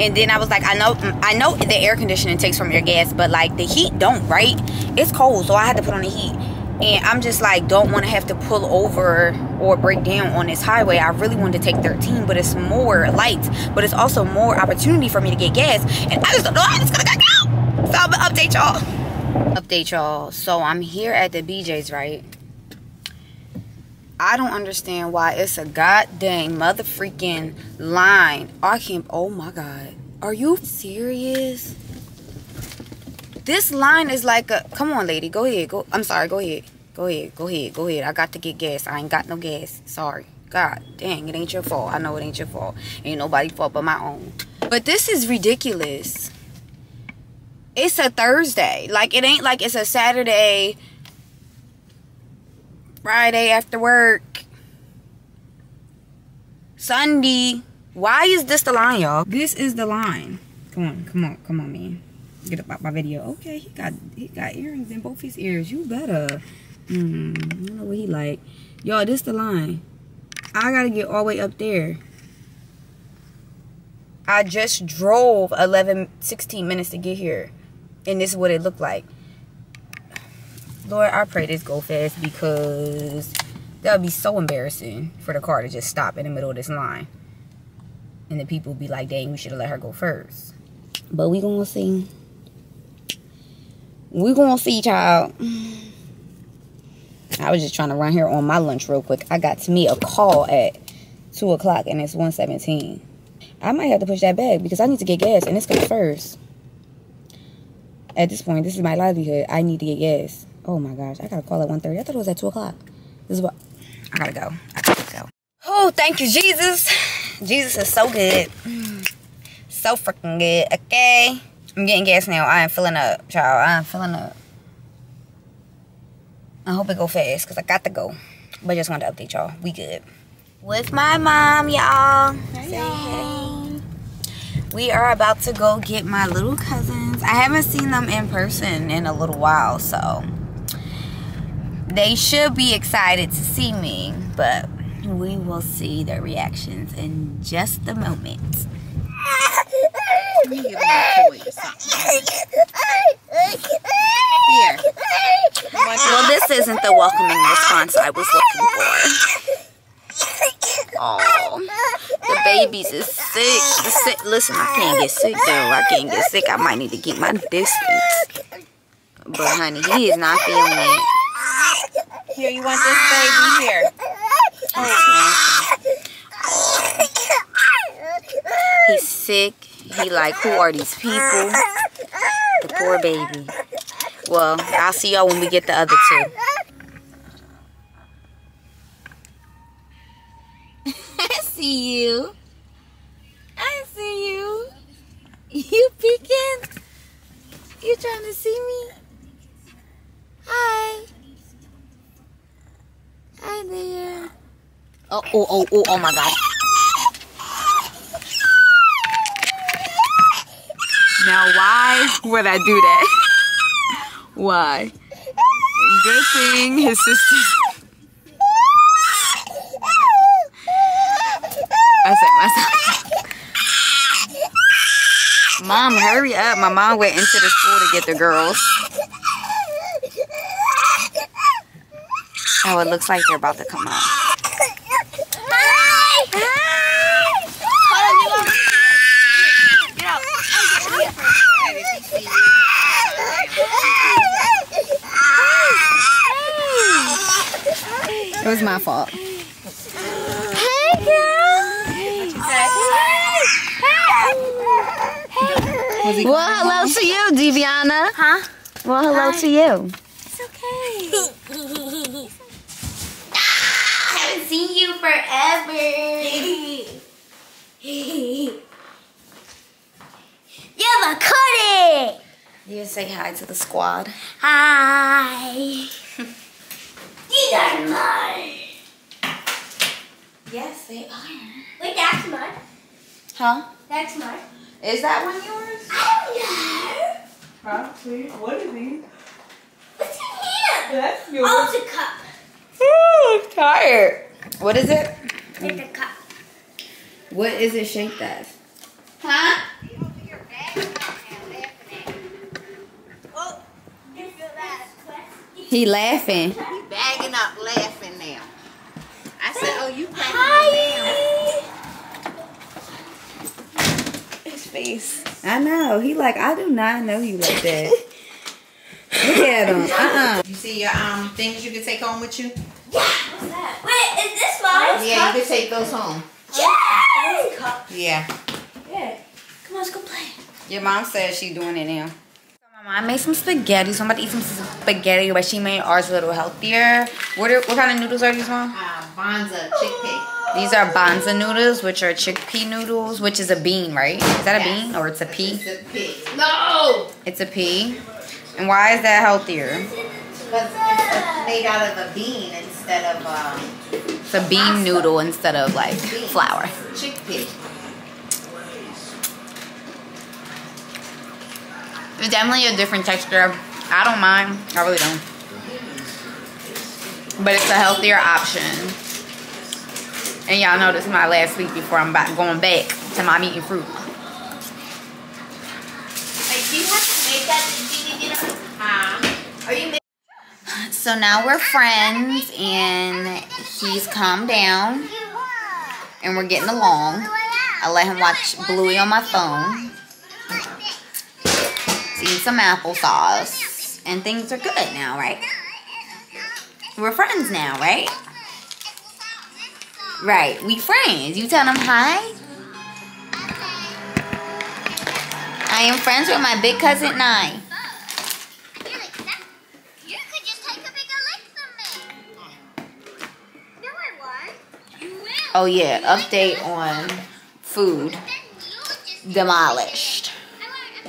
And then I was like, I know I know the air conditioning takes from your gas, but like the heat don't, right? It's cold, so I had to put on the heat. And I'm just like, don't want to have to pull over or break down on this highway. I really wanted to take thirteen, but it's more lights, but it's also more opportunity for me to get gas. And I just don't know how it's gonna go. So I'm gonna update y'all. Update y'all. So I'm here at the B J's, right? I don't understand why it's a goddamn mother freaking line. I can't. Oh my god. Are you serious? This line is like a. Come on, lady. Go ahead. Go. I'm sorry. Go ahead. Go ahead. Go ahead. Go ahead. I got to get gas. I ain't got no gas. Sorry. God dang. It ain't your fault. I know it ain't your fault. Ain't nobody's fault but my own. But this is ridiculous. It's a Thursday. Like, it ain't like it's a Saturday. Friday after work, Sunday. Why is this the line, y'all? This is the line. Come on, come on, come on, man. Get up out my video. Okay, he got he got earrings in both his ears. You better. Mm, you know what he like, y'all. This the line. I gotta get all the way up there. I just drove eleven, sixteen minutes to get here, and this is what it looked like. Lord, I pray this go fast, because that would be so embarrassing for the car to just stop in the middle of this line. And the people be like, dang, we should have let her go first. But we gonna see. We gonna see, child. I was just trying to run here on my lunch real quick. I got to me a call at two o'clock, and it's one seventeen. I might have to push that bag, because I need to get gas, and this comes first. At this point, this is my livelihood. I need to get gas. Oh my gosh, I gotta call at one thirty. I thought it was at two o'clock. This is what I gotta go. I gotta go. Oh, thank you, Jesus. Jesus is so good. So freaking good. Okay. I'm getting gas now. I am filling up, child. I am filling up. I hope it go fast, because I got to go. But I just wanted to update y'all. We good. With my mom, y'all. Hey, hey. We are about to go get my little cousins. I haven't seen them in person in a little while, so they should be excited to see me, but we will see their reactions in just a moment. Well, this isn't the welcoming response I was looking for. Oh, the babies is sick. The sick. Listen, I can't get sick though. I can't get sick. I might need to keep my distance. But honey, he is not feeling it. Here, you want this baby here. Oh, he's sick. He like, who are these people? The poor baby. Well, I'll see y'all when we get the other two. I see you. I see you. You peeking? You trying to see me? Hi. Hi there. Oh, oh, oh, oh, oh my God. Now, why would I do that? Why? Good thing his sister. I said myself. Mom, hurry up. My mom went into the school to get the girls. Oh, it looks like they're about to come out. It was my fault. Hey, girl. Hey. Hey. Well, hello to you, Deviana. Huh? Well, hello Hi. to you. It's okay. I haven't seen you forever. You're my cutie. You say hi to the squad. Hi. These are mine. Yes, they are. Wait, that's mine. Huh? That's mine. Is that one yours? I don't know. Huh? Please. What is these? What's in here? That's yours. Oh, it's a cup. Ooh, I'm tired. What is it? It's a cup. What is it shaped as? Huh? He laughing. He bagging up laughing now. I said, oh, you packing down. His face. I know. He like, I do not know you like that. Look at him. Uh-uh. You see your um things you can take home with you? Yeah. What's that? Wait, is this mine? Yeah, you can take those home. Yeah. Yeah. Yeah. Come on, let's go play. Your mom said she doing it now. I made some spaghetti, so I'm about to eat some spaghetti, but she made ours a little healthier. What, are, what kind of noodles are these, Mom? Uh, bonza chickpea. These are bonza noodles, which are chickpea noodles, which is a bean, right? Is that a yes. bean or it's a pea? It's a pea. No! It's a pea. And why is that healthier? Because it's made out of a bean instead of... Um, it's a bean pasta. Noodle instead of, like, beans. Flour. Chickpea. It's definitely a different texture. I don't mind. I really don't. But it's a healthier option. And y'all know this is my last week before I'm back, going back to my meat and fruit. So now we're friends and he's calmed down. And we're getting along. I let him watch Bluey on my phone. Eat some applesauce and things are good now, right? We're friends now, right? Right, we friends. You tell them hi. I am friends with my big cousin Nye. You could just take a bigger lick from me. No, I won't. Oh yeah, update on food demolished.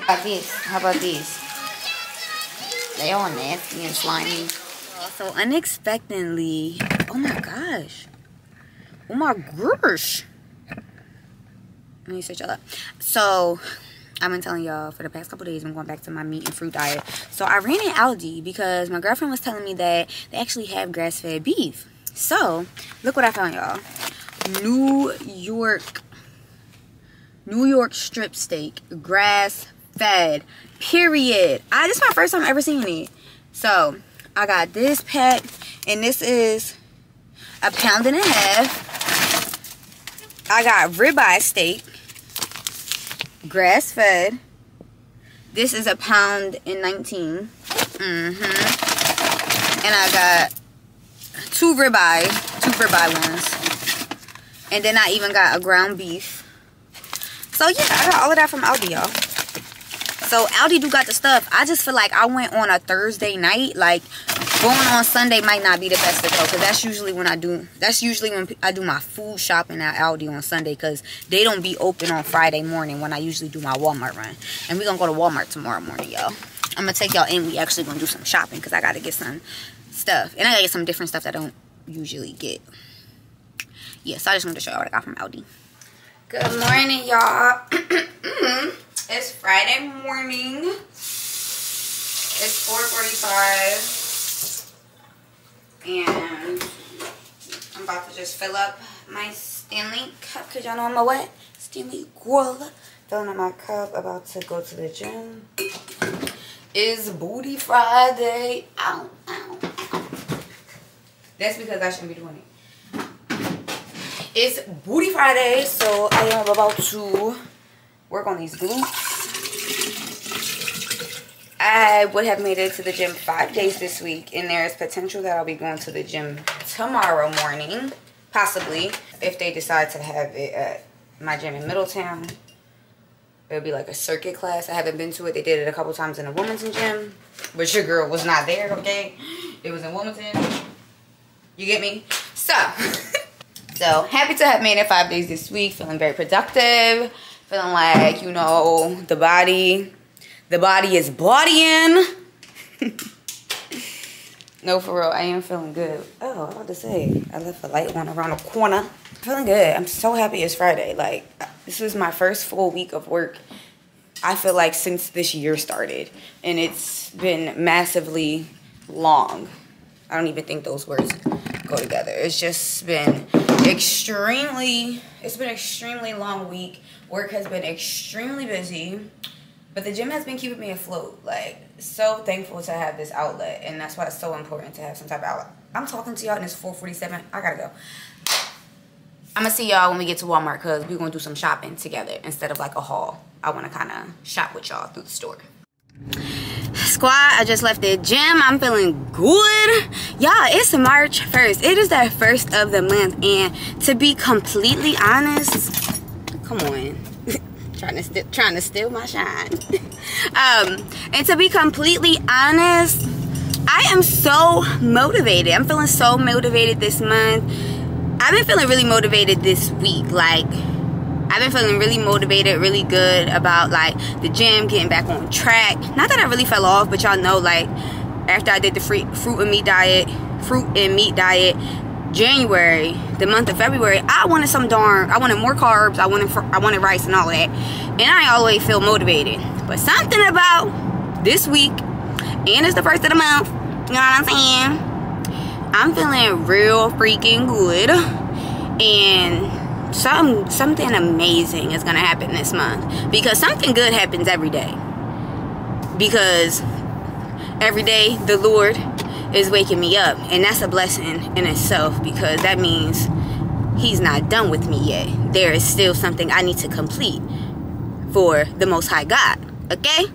How about these? How about these? They all nasty and slimy. So unexpectedly, oh my gosh, oh my gosh. Let me set y'all up. So I've been telling y'all for the past couple days I'm going back to my meat and fruit diet. So I ran in Aldi because my girlfriend was telling me that they actually have grass-fed beef. So look what I found, y'all. New York, New York strip steak, grass. Fed, period. I this is my first time ever seeing it. So I got this pack and this is a pound and a half. I got ribeye steak, grass fed. This is a pound and nineteen. Mm-hmm. And I got two ribeye, two ribeye ones. And then I even got a ground beef. So yeah, I got all of that from Aldi, y'all. So Aldi do got the stuff. I just feel like I went on a Thursday night. Like going on Sunday might not be the best to go, because that's usually when I do. That's usually when I do my food shopping at Aldi on Sunday, because they don't be open on Friday morning when I usually do my Walmart run. And we gonna go to Walmart tomorrow morning, y'all. I'm gonna take y'all in. We actually gonna do some shopping because I gotta get some stuff, and I gotta get some different stuff that I don't usually get. Yeah, so I just wanted to show y'all what I got from Aldi. Good morning, y'all. It's Friday morning. It's four forty-five. And I'm about to just fill up my Stanley cup. Because y'all know I'm a what? Stanley girl. Filling up my cup. About to go to the gym. It's Booty Friday. Ow, ow, ow. That's because I shouldn't be doing it. It's Booty Friday. So I am about to... work on these glutes. I would have made it to the gym five days this week, and there is potential that I'll be going to the gym tomorrow morning, possibly, if they decide to have it at my gym in Middletown. It'll be like a circuit class. I haven't been to it. They did it a couple times in a Wilmington gym, but your girl was not there, okay? It was in Wilmington. You get me? So, so happy to have made it five days this week. Feeling very productive. Feeling like, you know, the body, the body is bodying. No, for real, I am feeling good. Oh, I was about to say, I left a light on around the corner. Feeling good. I'm so happy it's Friday. Like, this was my first full week of work, I feel like, since this year started. And it's been massively long. I don't even think those words go together. It's just been extremely, it's been an extremely long week. Work has been extremely busy, But the gym has been keeping me afloat. Like, so thankful to have this outlet, and that's why it's so important to have some type of outlet. I'm talking to y'all and it's four forty-seven. I gotta go. I'm gonna see y'all when we get to Walmart because we're gonna do some shopping together instead of like a haul. I wanna kind of shop with y'all through the store. Squad, I just left the gym. I'm feeling good. Y'all, it's March first. It is that first of the month, and to be completely honest, come on. Trying to, trying to steal my shine. um, and to be completely honest, I am so motivated. I'm feeling so motivated this month. I've been feeling really motivated this week. Like, I've been feeling really motivated, really good about, like, the gym, getting back on track. Not that I really fell off, but y'all know, like, after I did the free, fruit and meat diet, fruit and meat diet, January, the month of February, I wanted some darn, I wanted more carbs, I wanted I wanted rice and all of that, and I always feel motivated. But something about this week, and it's the first of the month, you know what I'm saying? I'm feeling real freaking good, and some something amazing is gonna happen this month, because something good happens every day, because every day the Lord is waking me up, and that's a blessing in itself, because that means he's not done with me yet. There is still something I need to complete for the Most High God, okay?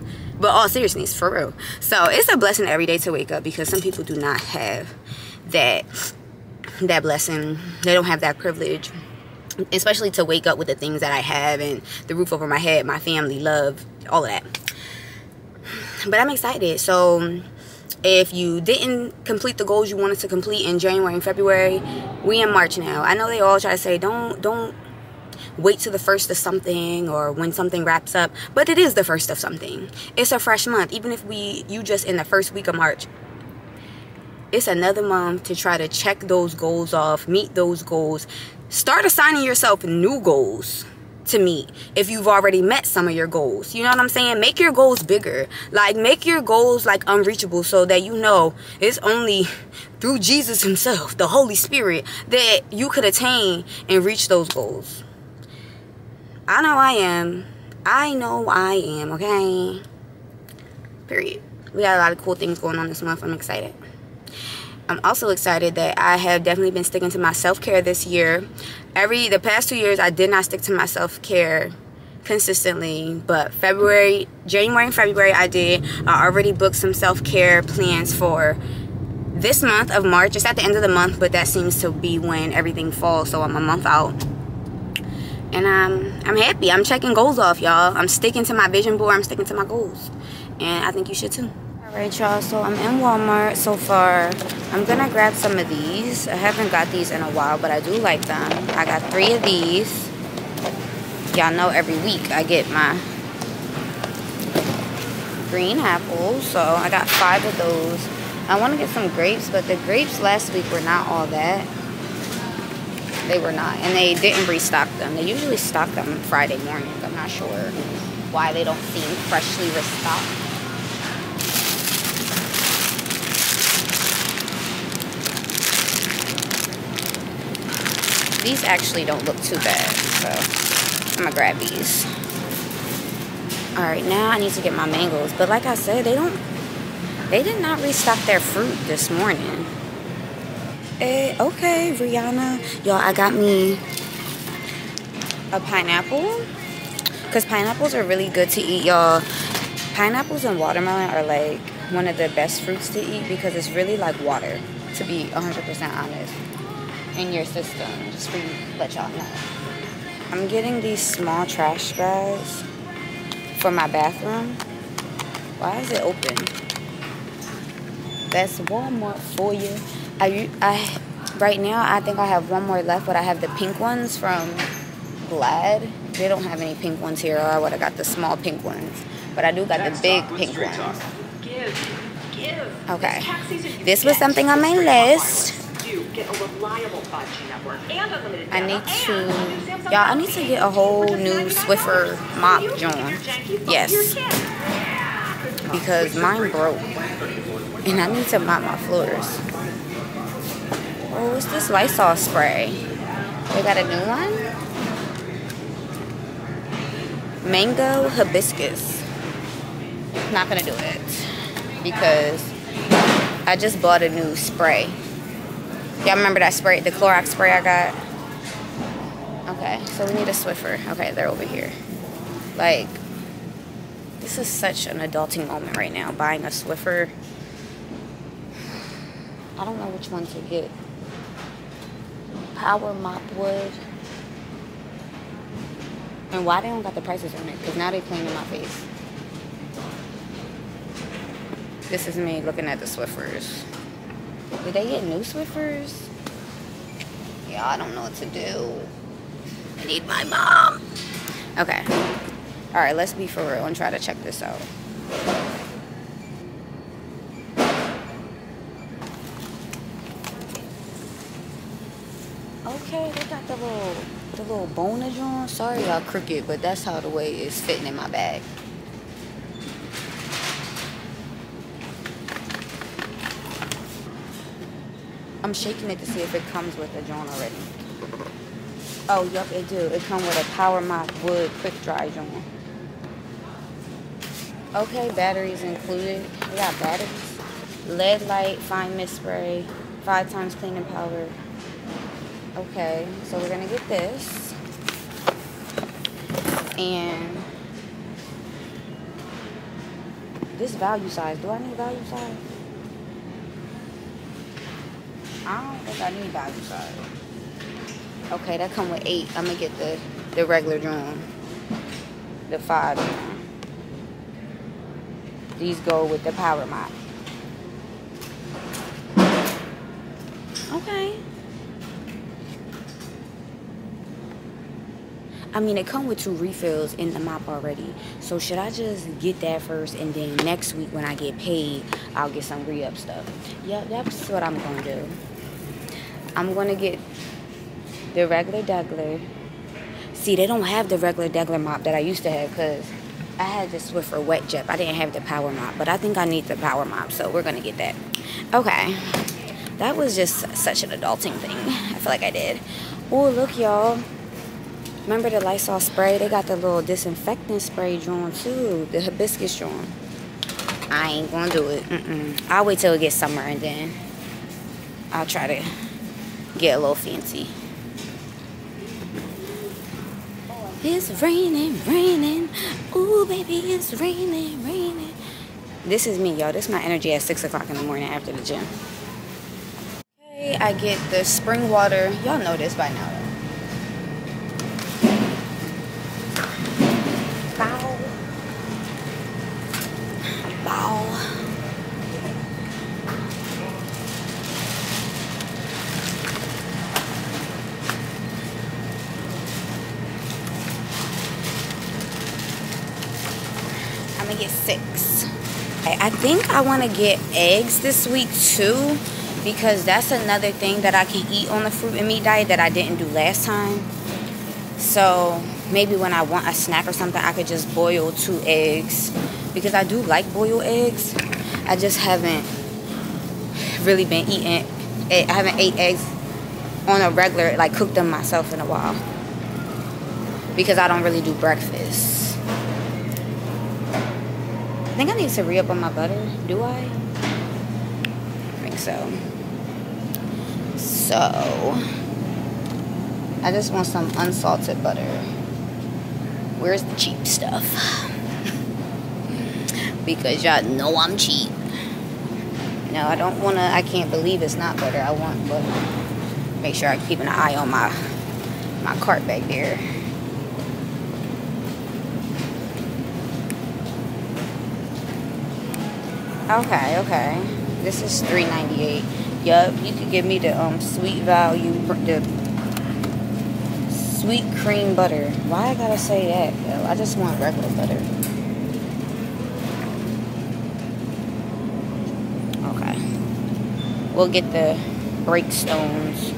But all seriousness, for real. So it's a blessing every day to wake up, because some people do not have that that blessing. They don't have that privilege, especially to wake up with the things that I have, and the roof over my head, my family, love, all of that. But I'm excited. So if you didn't complete the goals you wanted to complete in January and February, we in March now. I know they all try to say don't don't wait till the first of something or when something wraps up, but it is the first of something. It's a fresh month. Even if we you just in the first week of March, it's another month to try to check those goals off, meet those goals. Start assigning yourself new goals to meet if you've already met some of your goals. You know what I'm saying? Make your goals bigger. Like, make your goals like unreachable, so that you know it's only through Jesus himself, the Holy Spirit, that you could attain and reach those goals. I know I am. I know I am, okay? Period. We got a lot of cool things going on this month. I'm excited. I'm also excited that I have definitely been sticking to my self-care this year. Every the past two years, I did not stick to my self-care consistently, but February, January and February, I did. I already booked some self-care plans for this month of March. It's at the end of the month, but that seems to be when everything falls, so I'm a month out. And I'm, I'm happy. I'm checking goals off, y'all. I'm sticking to my vision board. I'm sticking to my goals. And I think you should, too. Alright, y'all, so I'm in Walmart so far. I'm gonna grab some of these. I haven't got these in a while, but I do like them. I got three of these. Y'all know every week I get my green apples, so I got five of those. I want to get some grapes, but the grapes last week were not all that. They were not, and they didn't restock them. They usually stock them Friday morning. I'm not sure why they don't seem freshly restocked. These actually don't look too bad, so I'm gonna grab these. All right, now I need to get my mangoes, but like I said, they don't, they did not restock their fruit this morning. Hey, okay, Rihanna, y'all, I got me a pineapple, cause pineapples are really good to eat, y'all. Pineapples and watermelon are like one of the best fruits to eat, because it's really like water, to be one hundred percent honest, in your system, just for you to let y'all know. I'm getting these small trash bags for my bathroom. Why is it open? That's Walmart for you. I, I, right now, I think I have one more left, but I have the pink ones from Glad. They don't have any pink ones here, or I would have got the small pink ones. But I do got the big pink ones. Okay. This was something on my list. Get a reliable five G network and unlimited data. I need to, y'all, I need to get a whole new Swiffer mop joint. Yes. Because mine broke. And I need to mop my floors. Oh, what's this Lysol spray? They got a new one? Mango hibiscus. not gonna do it because I just bought a new spray. Y'all remember that spray, the Clorox spray I got? Okay, so we need a Swiffer. Okay, they're over here. Like, this is such an adulting moment right now, buying a Swiffer. I don't know which one to get. Power mop wood. And why they don't got the prices on it? Because now they playing in my face. This is me looking at the Swiffers. Did they get new Swiffers? Yeah, I don't know what to do. I need my mom. Okay. All right, let's be for real and try to check this out. Okay, they got the little, the little bonage on. Sorry y'all crooked, but that's how the way it's fitting in my bag. I'm shaking it to see if it comes with a joint already. Oh, yup, it do. It comes with a power mop wood quick dry joint. Okay, batteries included. We got batteries. Lead light, fine mist spray, five times cleaning powder. Okay, so we're gonna get this. And this value size. Do I need value size? I don't think I need value size. Okay, that come with eight. I'm gonna get the the regular drum, the five drum. These go with the power mop. Okay. I mean, it come with two refills in the mop already. So should I just get that first, and then next week when I get paid, I'll get some re-up stuff? Yep, that's what I'm gonna do. I'm gonna get the regular Degler. See, they don't have the regular Degler mop that I used to have because I had the Swiffer wet jet. I didn't have the power mop, but I think I need the power mop, so we're gonna get that. Okay, that was just such an adulting thing. I feel like I did. Oh, look, y'all. Remember the Lysol spray? They got the little disinfectant spray drawn too, the hibiscus drawn. I ain't gonna do it. Mm-mm. I'll wait till it gets summer and then I'll try to get a little fancy. It's raining, raining. Ooh, baby, it's raining, raining. This is me, y'all. This is my energy at six o'clock in the morning after the gym. Okay, I get the spring water. Y'all know this by now. Bow. Bow. Get six. I think I want to get eggs this week too, because that's another thing that I can eat on the fruit and meat diet that I didn't do last time. So maybe when I want a snack or something, I could just boil two eggs, because I do like boiled eggs. I just haven't really been eating, I haven't ate eggs on a regular, like cooked them myself in a while, because I don't really do breakfast. I think I need to re-up on my butter. Do I? I think so. So, I just want some unsalted butter. Where's the cheap stuff? Because y'all know I'm cheap. No, I don't want to, I can't believe it's not butter. I want butter. Make sure I keep an eye on my, my cart back there. Okay, okay. This is three ninety-eight. Yup, you could give me the um sweet value, the sweet cream butter. Why I gotta say that, though? I just want regular butter. Okay. We'll get the Breakstones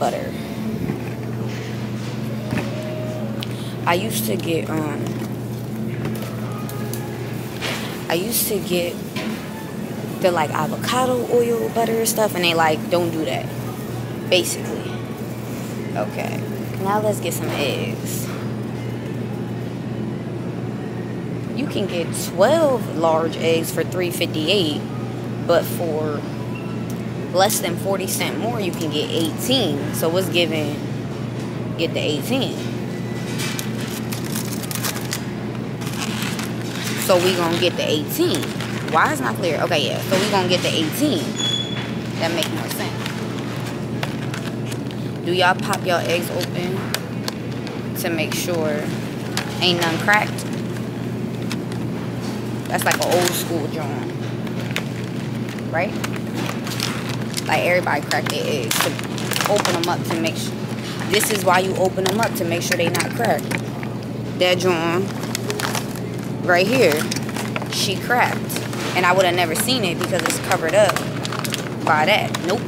butter. I used to get um I used to get the like avocado oil butter and stuff, and they like don't do that basically. Okay, now let's get some eggs. You you can get twelve large eggs for three fifty-eight, but for less than forty cent more, you can get eighteen. So what's giving? Get the eighteen. So we gonna get the eighteen. Why is not clear? Okay, yeah. So we gonna get the eighteen. That make more sense. Do y'all pop y'all eggs open to make sure ain't none cracked? That's like an old school drawing, right? Like everybody cracked their eggs to open them up to make sure. This is why you open them up, to make sure they not cracked. That drawing right here, she cracked. And I would have never seen it because it's covered up by that. Nope.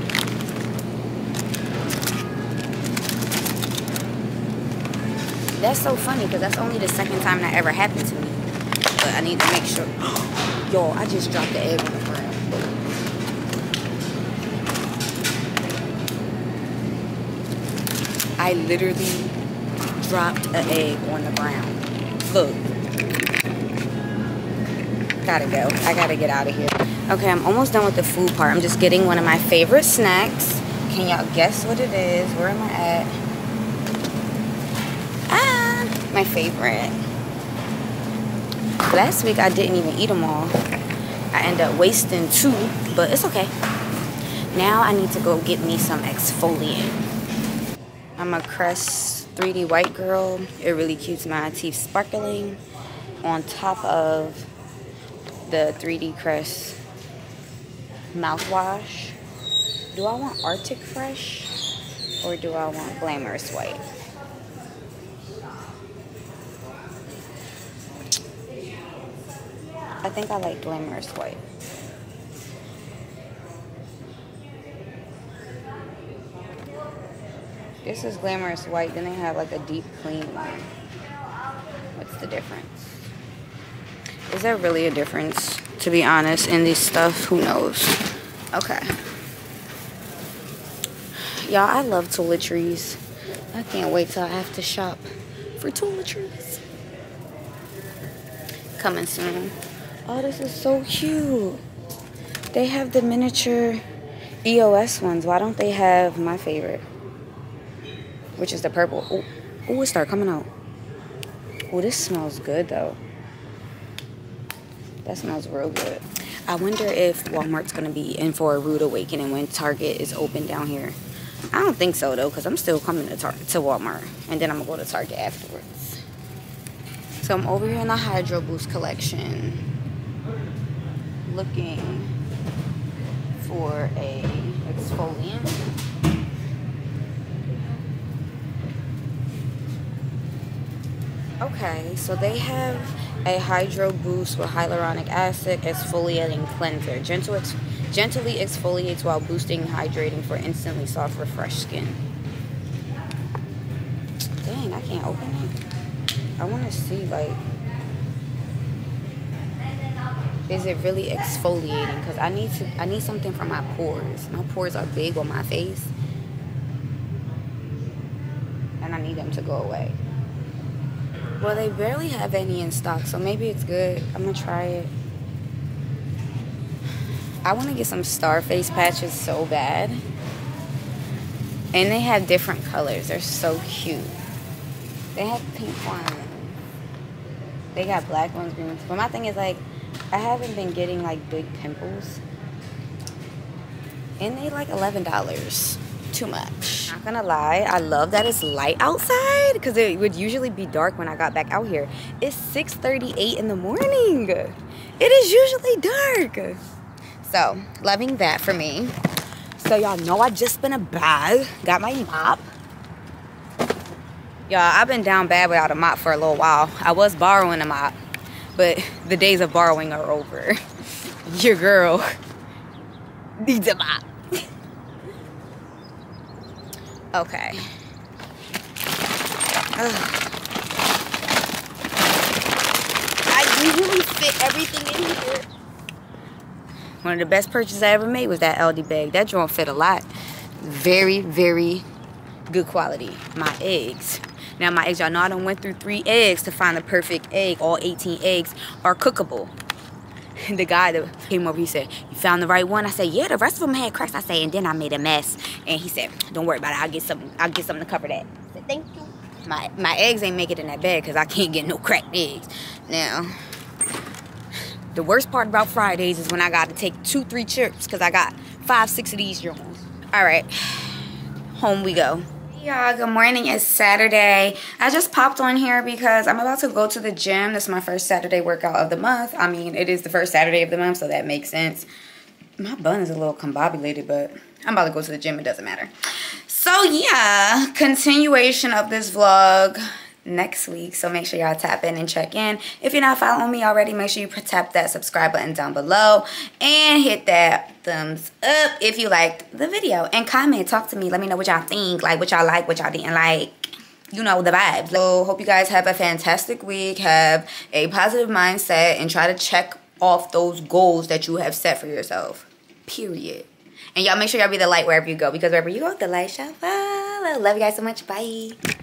That's so funny because that's only the second time that ever happened to me. But I need to make sure. Yo, I just dropped the egg on the ground. I literally dropped an egg on the ground. Look. Gotta go. I gotta get out of here. Okay, I'm almost done with the food part. I'm just getting one of my favorite snacks. Can y'all guess what it is? Where am I at? Ah, my favorite. Last week, I didn't even eat them all. I ended up wasting two, but it's okay. Now I need to go get me some exfoliant. I'm a Crest three D White girl. It really keeps my teeth sparkling on top of the three D Crest mouthwash. Do I want Arctic Fresh or do I want Glamorous White? I think I like Glamorous White. This is Glamorous White, then they have like a deep clean one. What's the difference? Is there really a difference, to be honest, in this stuff? Who knows? Okay. Y'all, I love toiletries. I can't wait till I have to shop for toiletries. Coming soon. Oh, this is so cute. They have the miniature E O S ones. Why don't they have my favorite? Which is the purple. Oh, oh, it started coming out. Oh, this smells good though. That smells real good. I wonder if Walmart's gonna be in for a rude awakening when Target is open down here. I don't think so though, because I'm still coming to, tar to Walmart. And then I'm gonna go to Target afterwards. So I'm over here in the Hydro Boost collection. Looking for a exfoliant. Okay, so they have a Hydro Boost with hyaluronic acid exfoliating cleanser. Gentle ex gently exfoliates while boosting and hydrating for instantly soft, refreshed skin. Dang, I can't open it. I want to see, like, is it really exfoliating? Because I need to. I need something for my pores. My pores are big on my face, and I need them to go away. Well, they barely have any in stock, so maybe it's good. I'm gonna try it. I want to get some Starface patches so bad. And they have different colors. They're so cute. They have pink ones. They got black ones, green ones. But my thing is, like, I haven't been getting, like, big pimples. And they, like, eleven dollars. Too much. Not gonna lie, I love that it's light outside because it would usually be dark when I got back out here. It's six thirty-eight in the morning. It is usually dark. So, loving that for me. So, y'all know I just been a bag. Got my mop. Y'all, I've been down bad without a mop for a little while. I was borrowing a mop, but the days of borrowing are over. Your girl needs a mop. Okay. Ugh. I usually fit everything in here. One of the best purchases I ever made was that Aldi bag. That joint fit a lot. Very, very good quality. My eggs. Now my eggs, y'all know I done went through three eggs to find the perfect egg. All eighteen eggs are cookable. The guy that came over, he said, you found the right one? I said, yeah, the rest of them had cracks. I said, and then I made a mess. And he said, don't worry about it. I'll get something, I'll get something to cover that. I said, thank you. My, my eggs ain't make it in that bag because I can't get no cracked eggs. Now, the worst part about Fridays is when I got to take two, three chips because I got five, six of these joints. All right, home we go. Y'all, good morning. It's Saturday. I just popped on here because I'm about to go to the gym. This is my first Saturday workout of the month. I mean, it is the first Saturday of the month, so that makes sense. My bun is a little combobulated, but I'm about to go to the gym. It doesn't matter. So, yeah, continuation of this vlog next week. So, make sure y'all tap in and check in. If you're not following me already, make sure you tap that subscribe button down below and hit that thumbs up if you liked the video, and comment, talk to me, let me know what y'all think, like what y'all like, what y'all didn't like, you know, the vibes. So hope you guys have a fantastic week, have a positive mindset, and try to check off those goals that you have set for yourself, period. And y'all make sure y'all be the light wherever you go, because wherever you go, the light shall follow. Love you guys so much. Bye.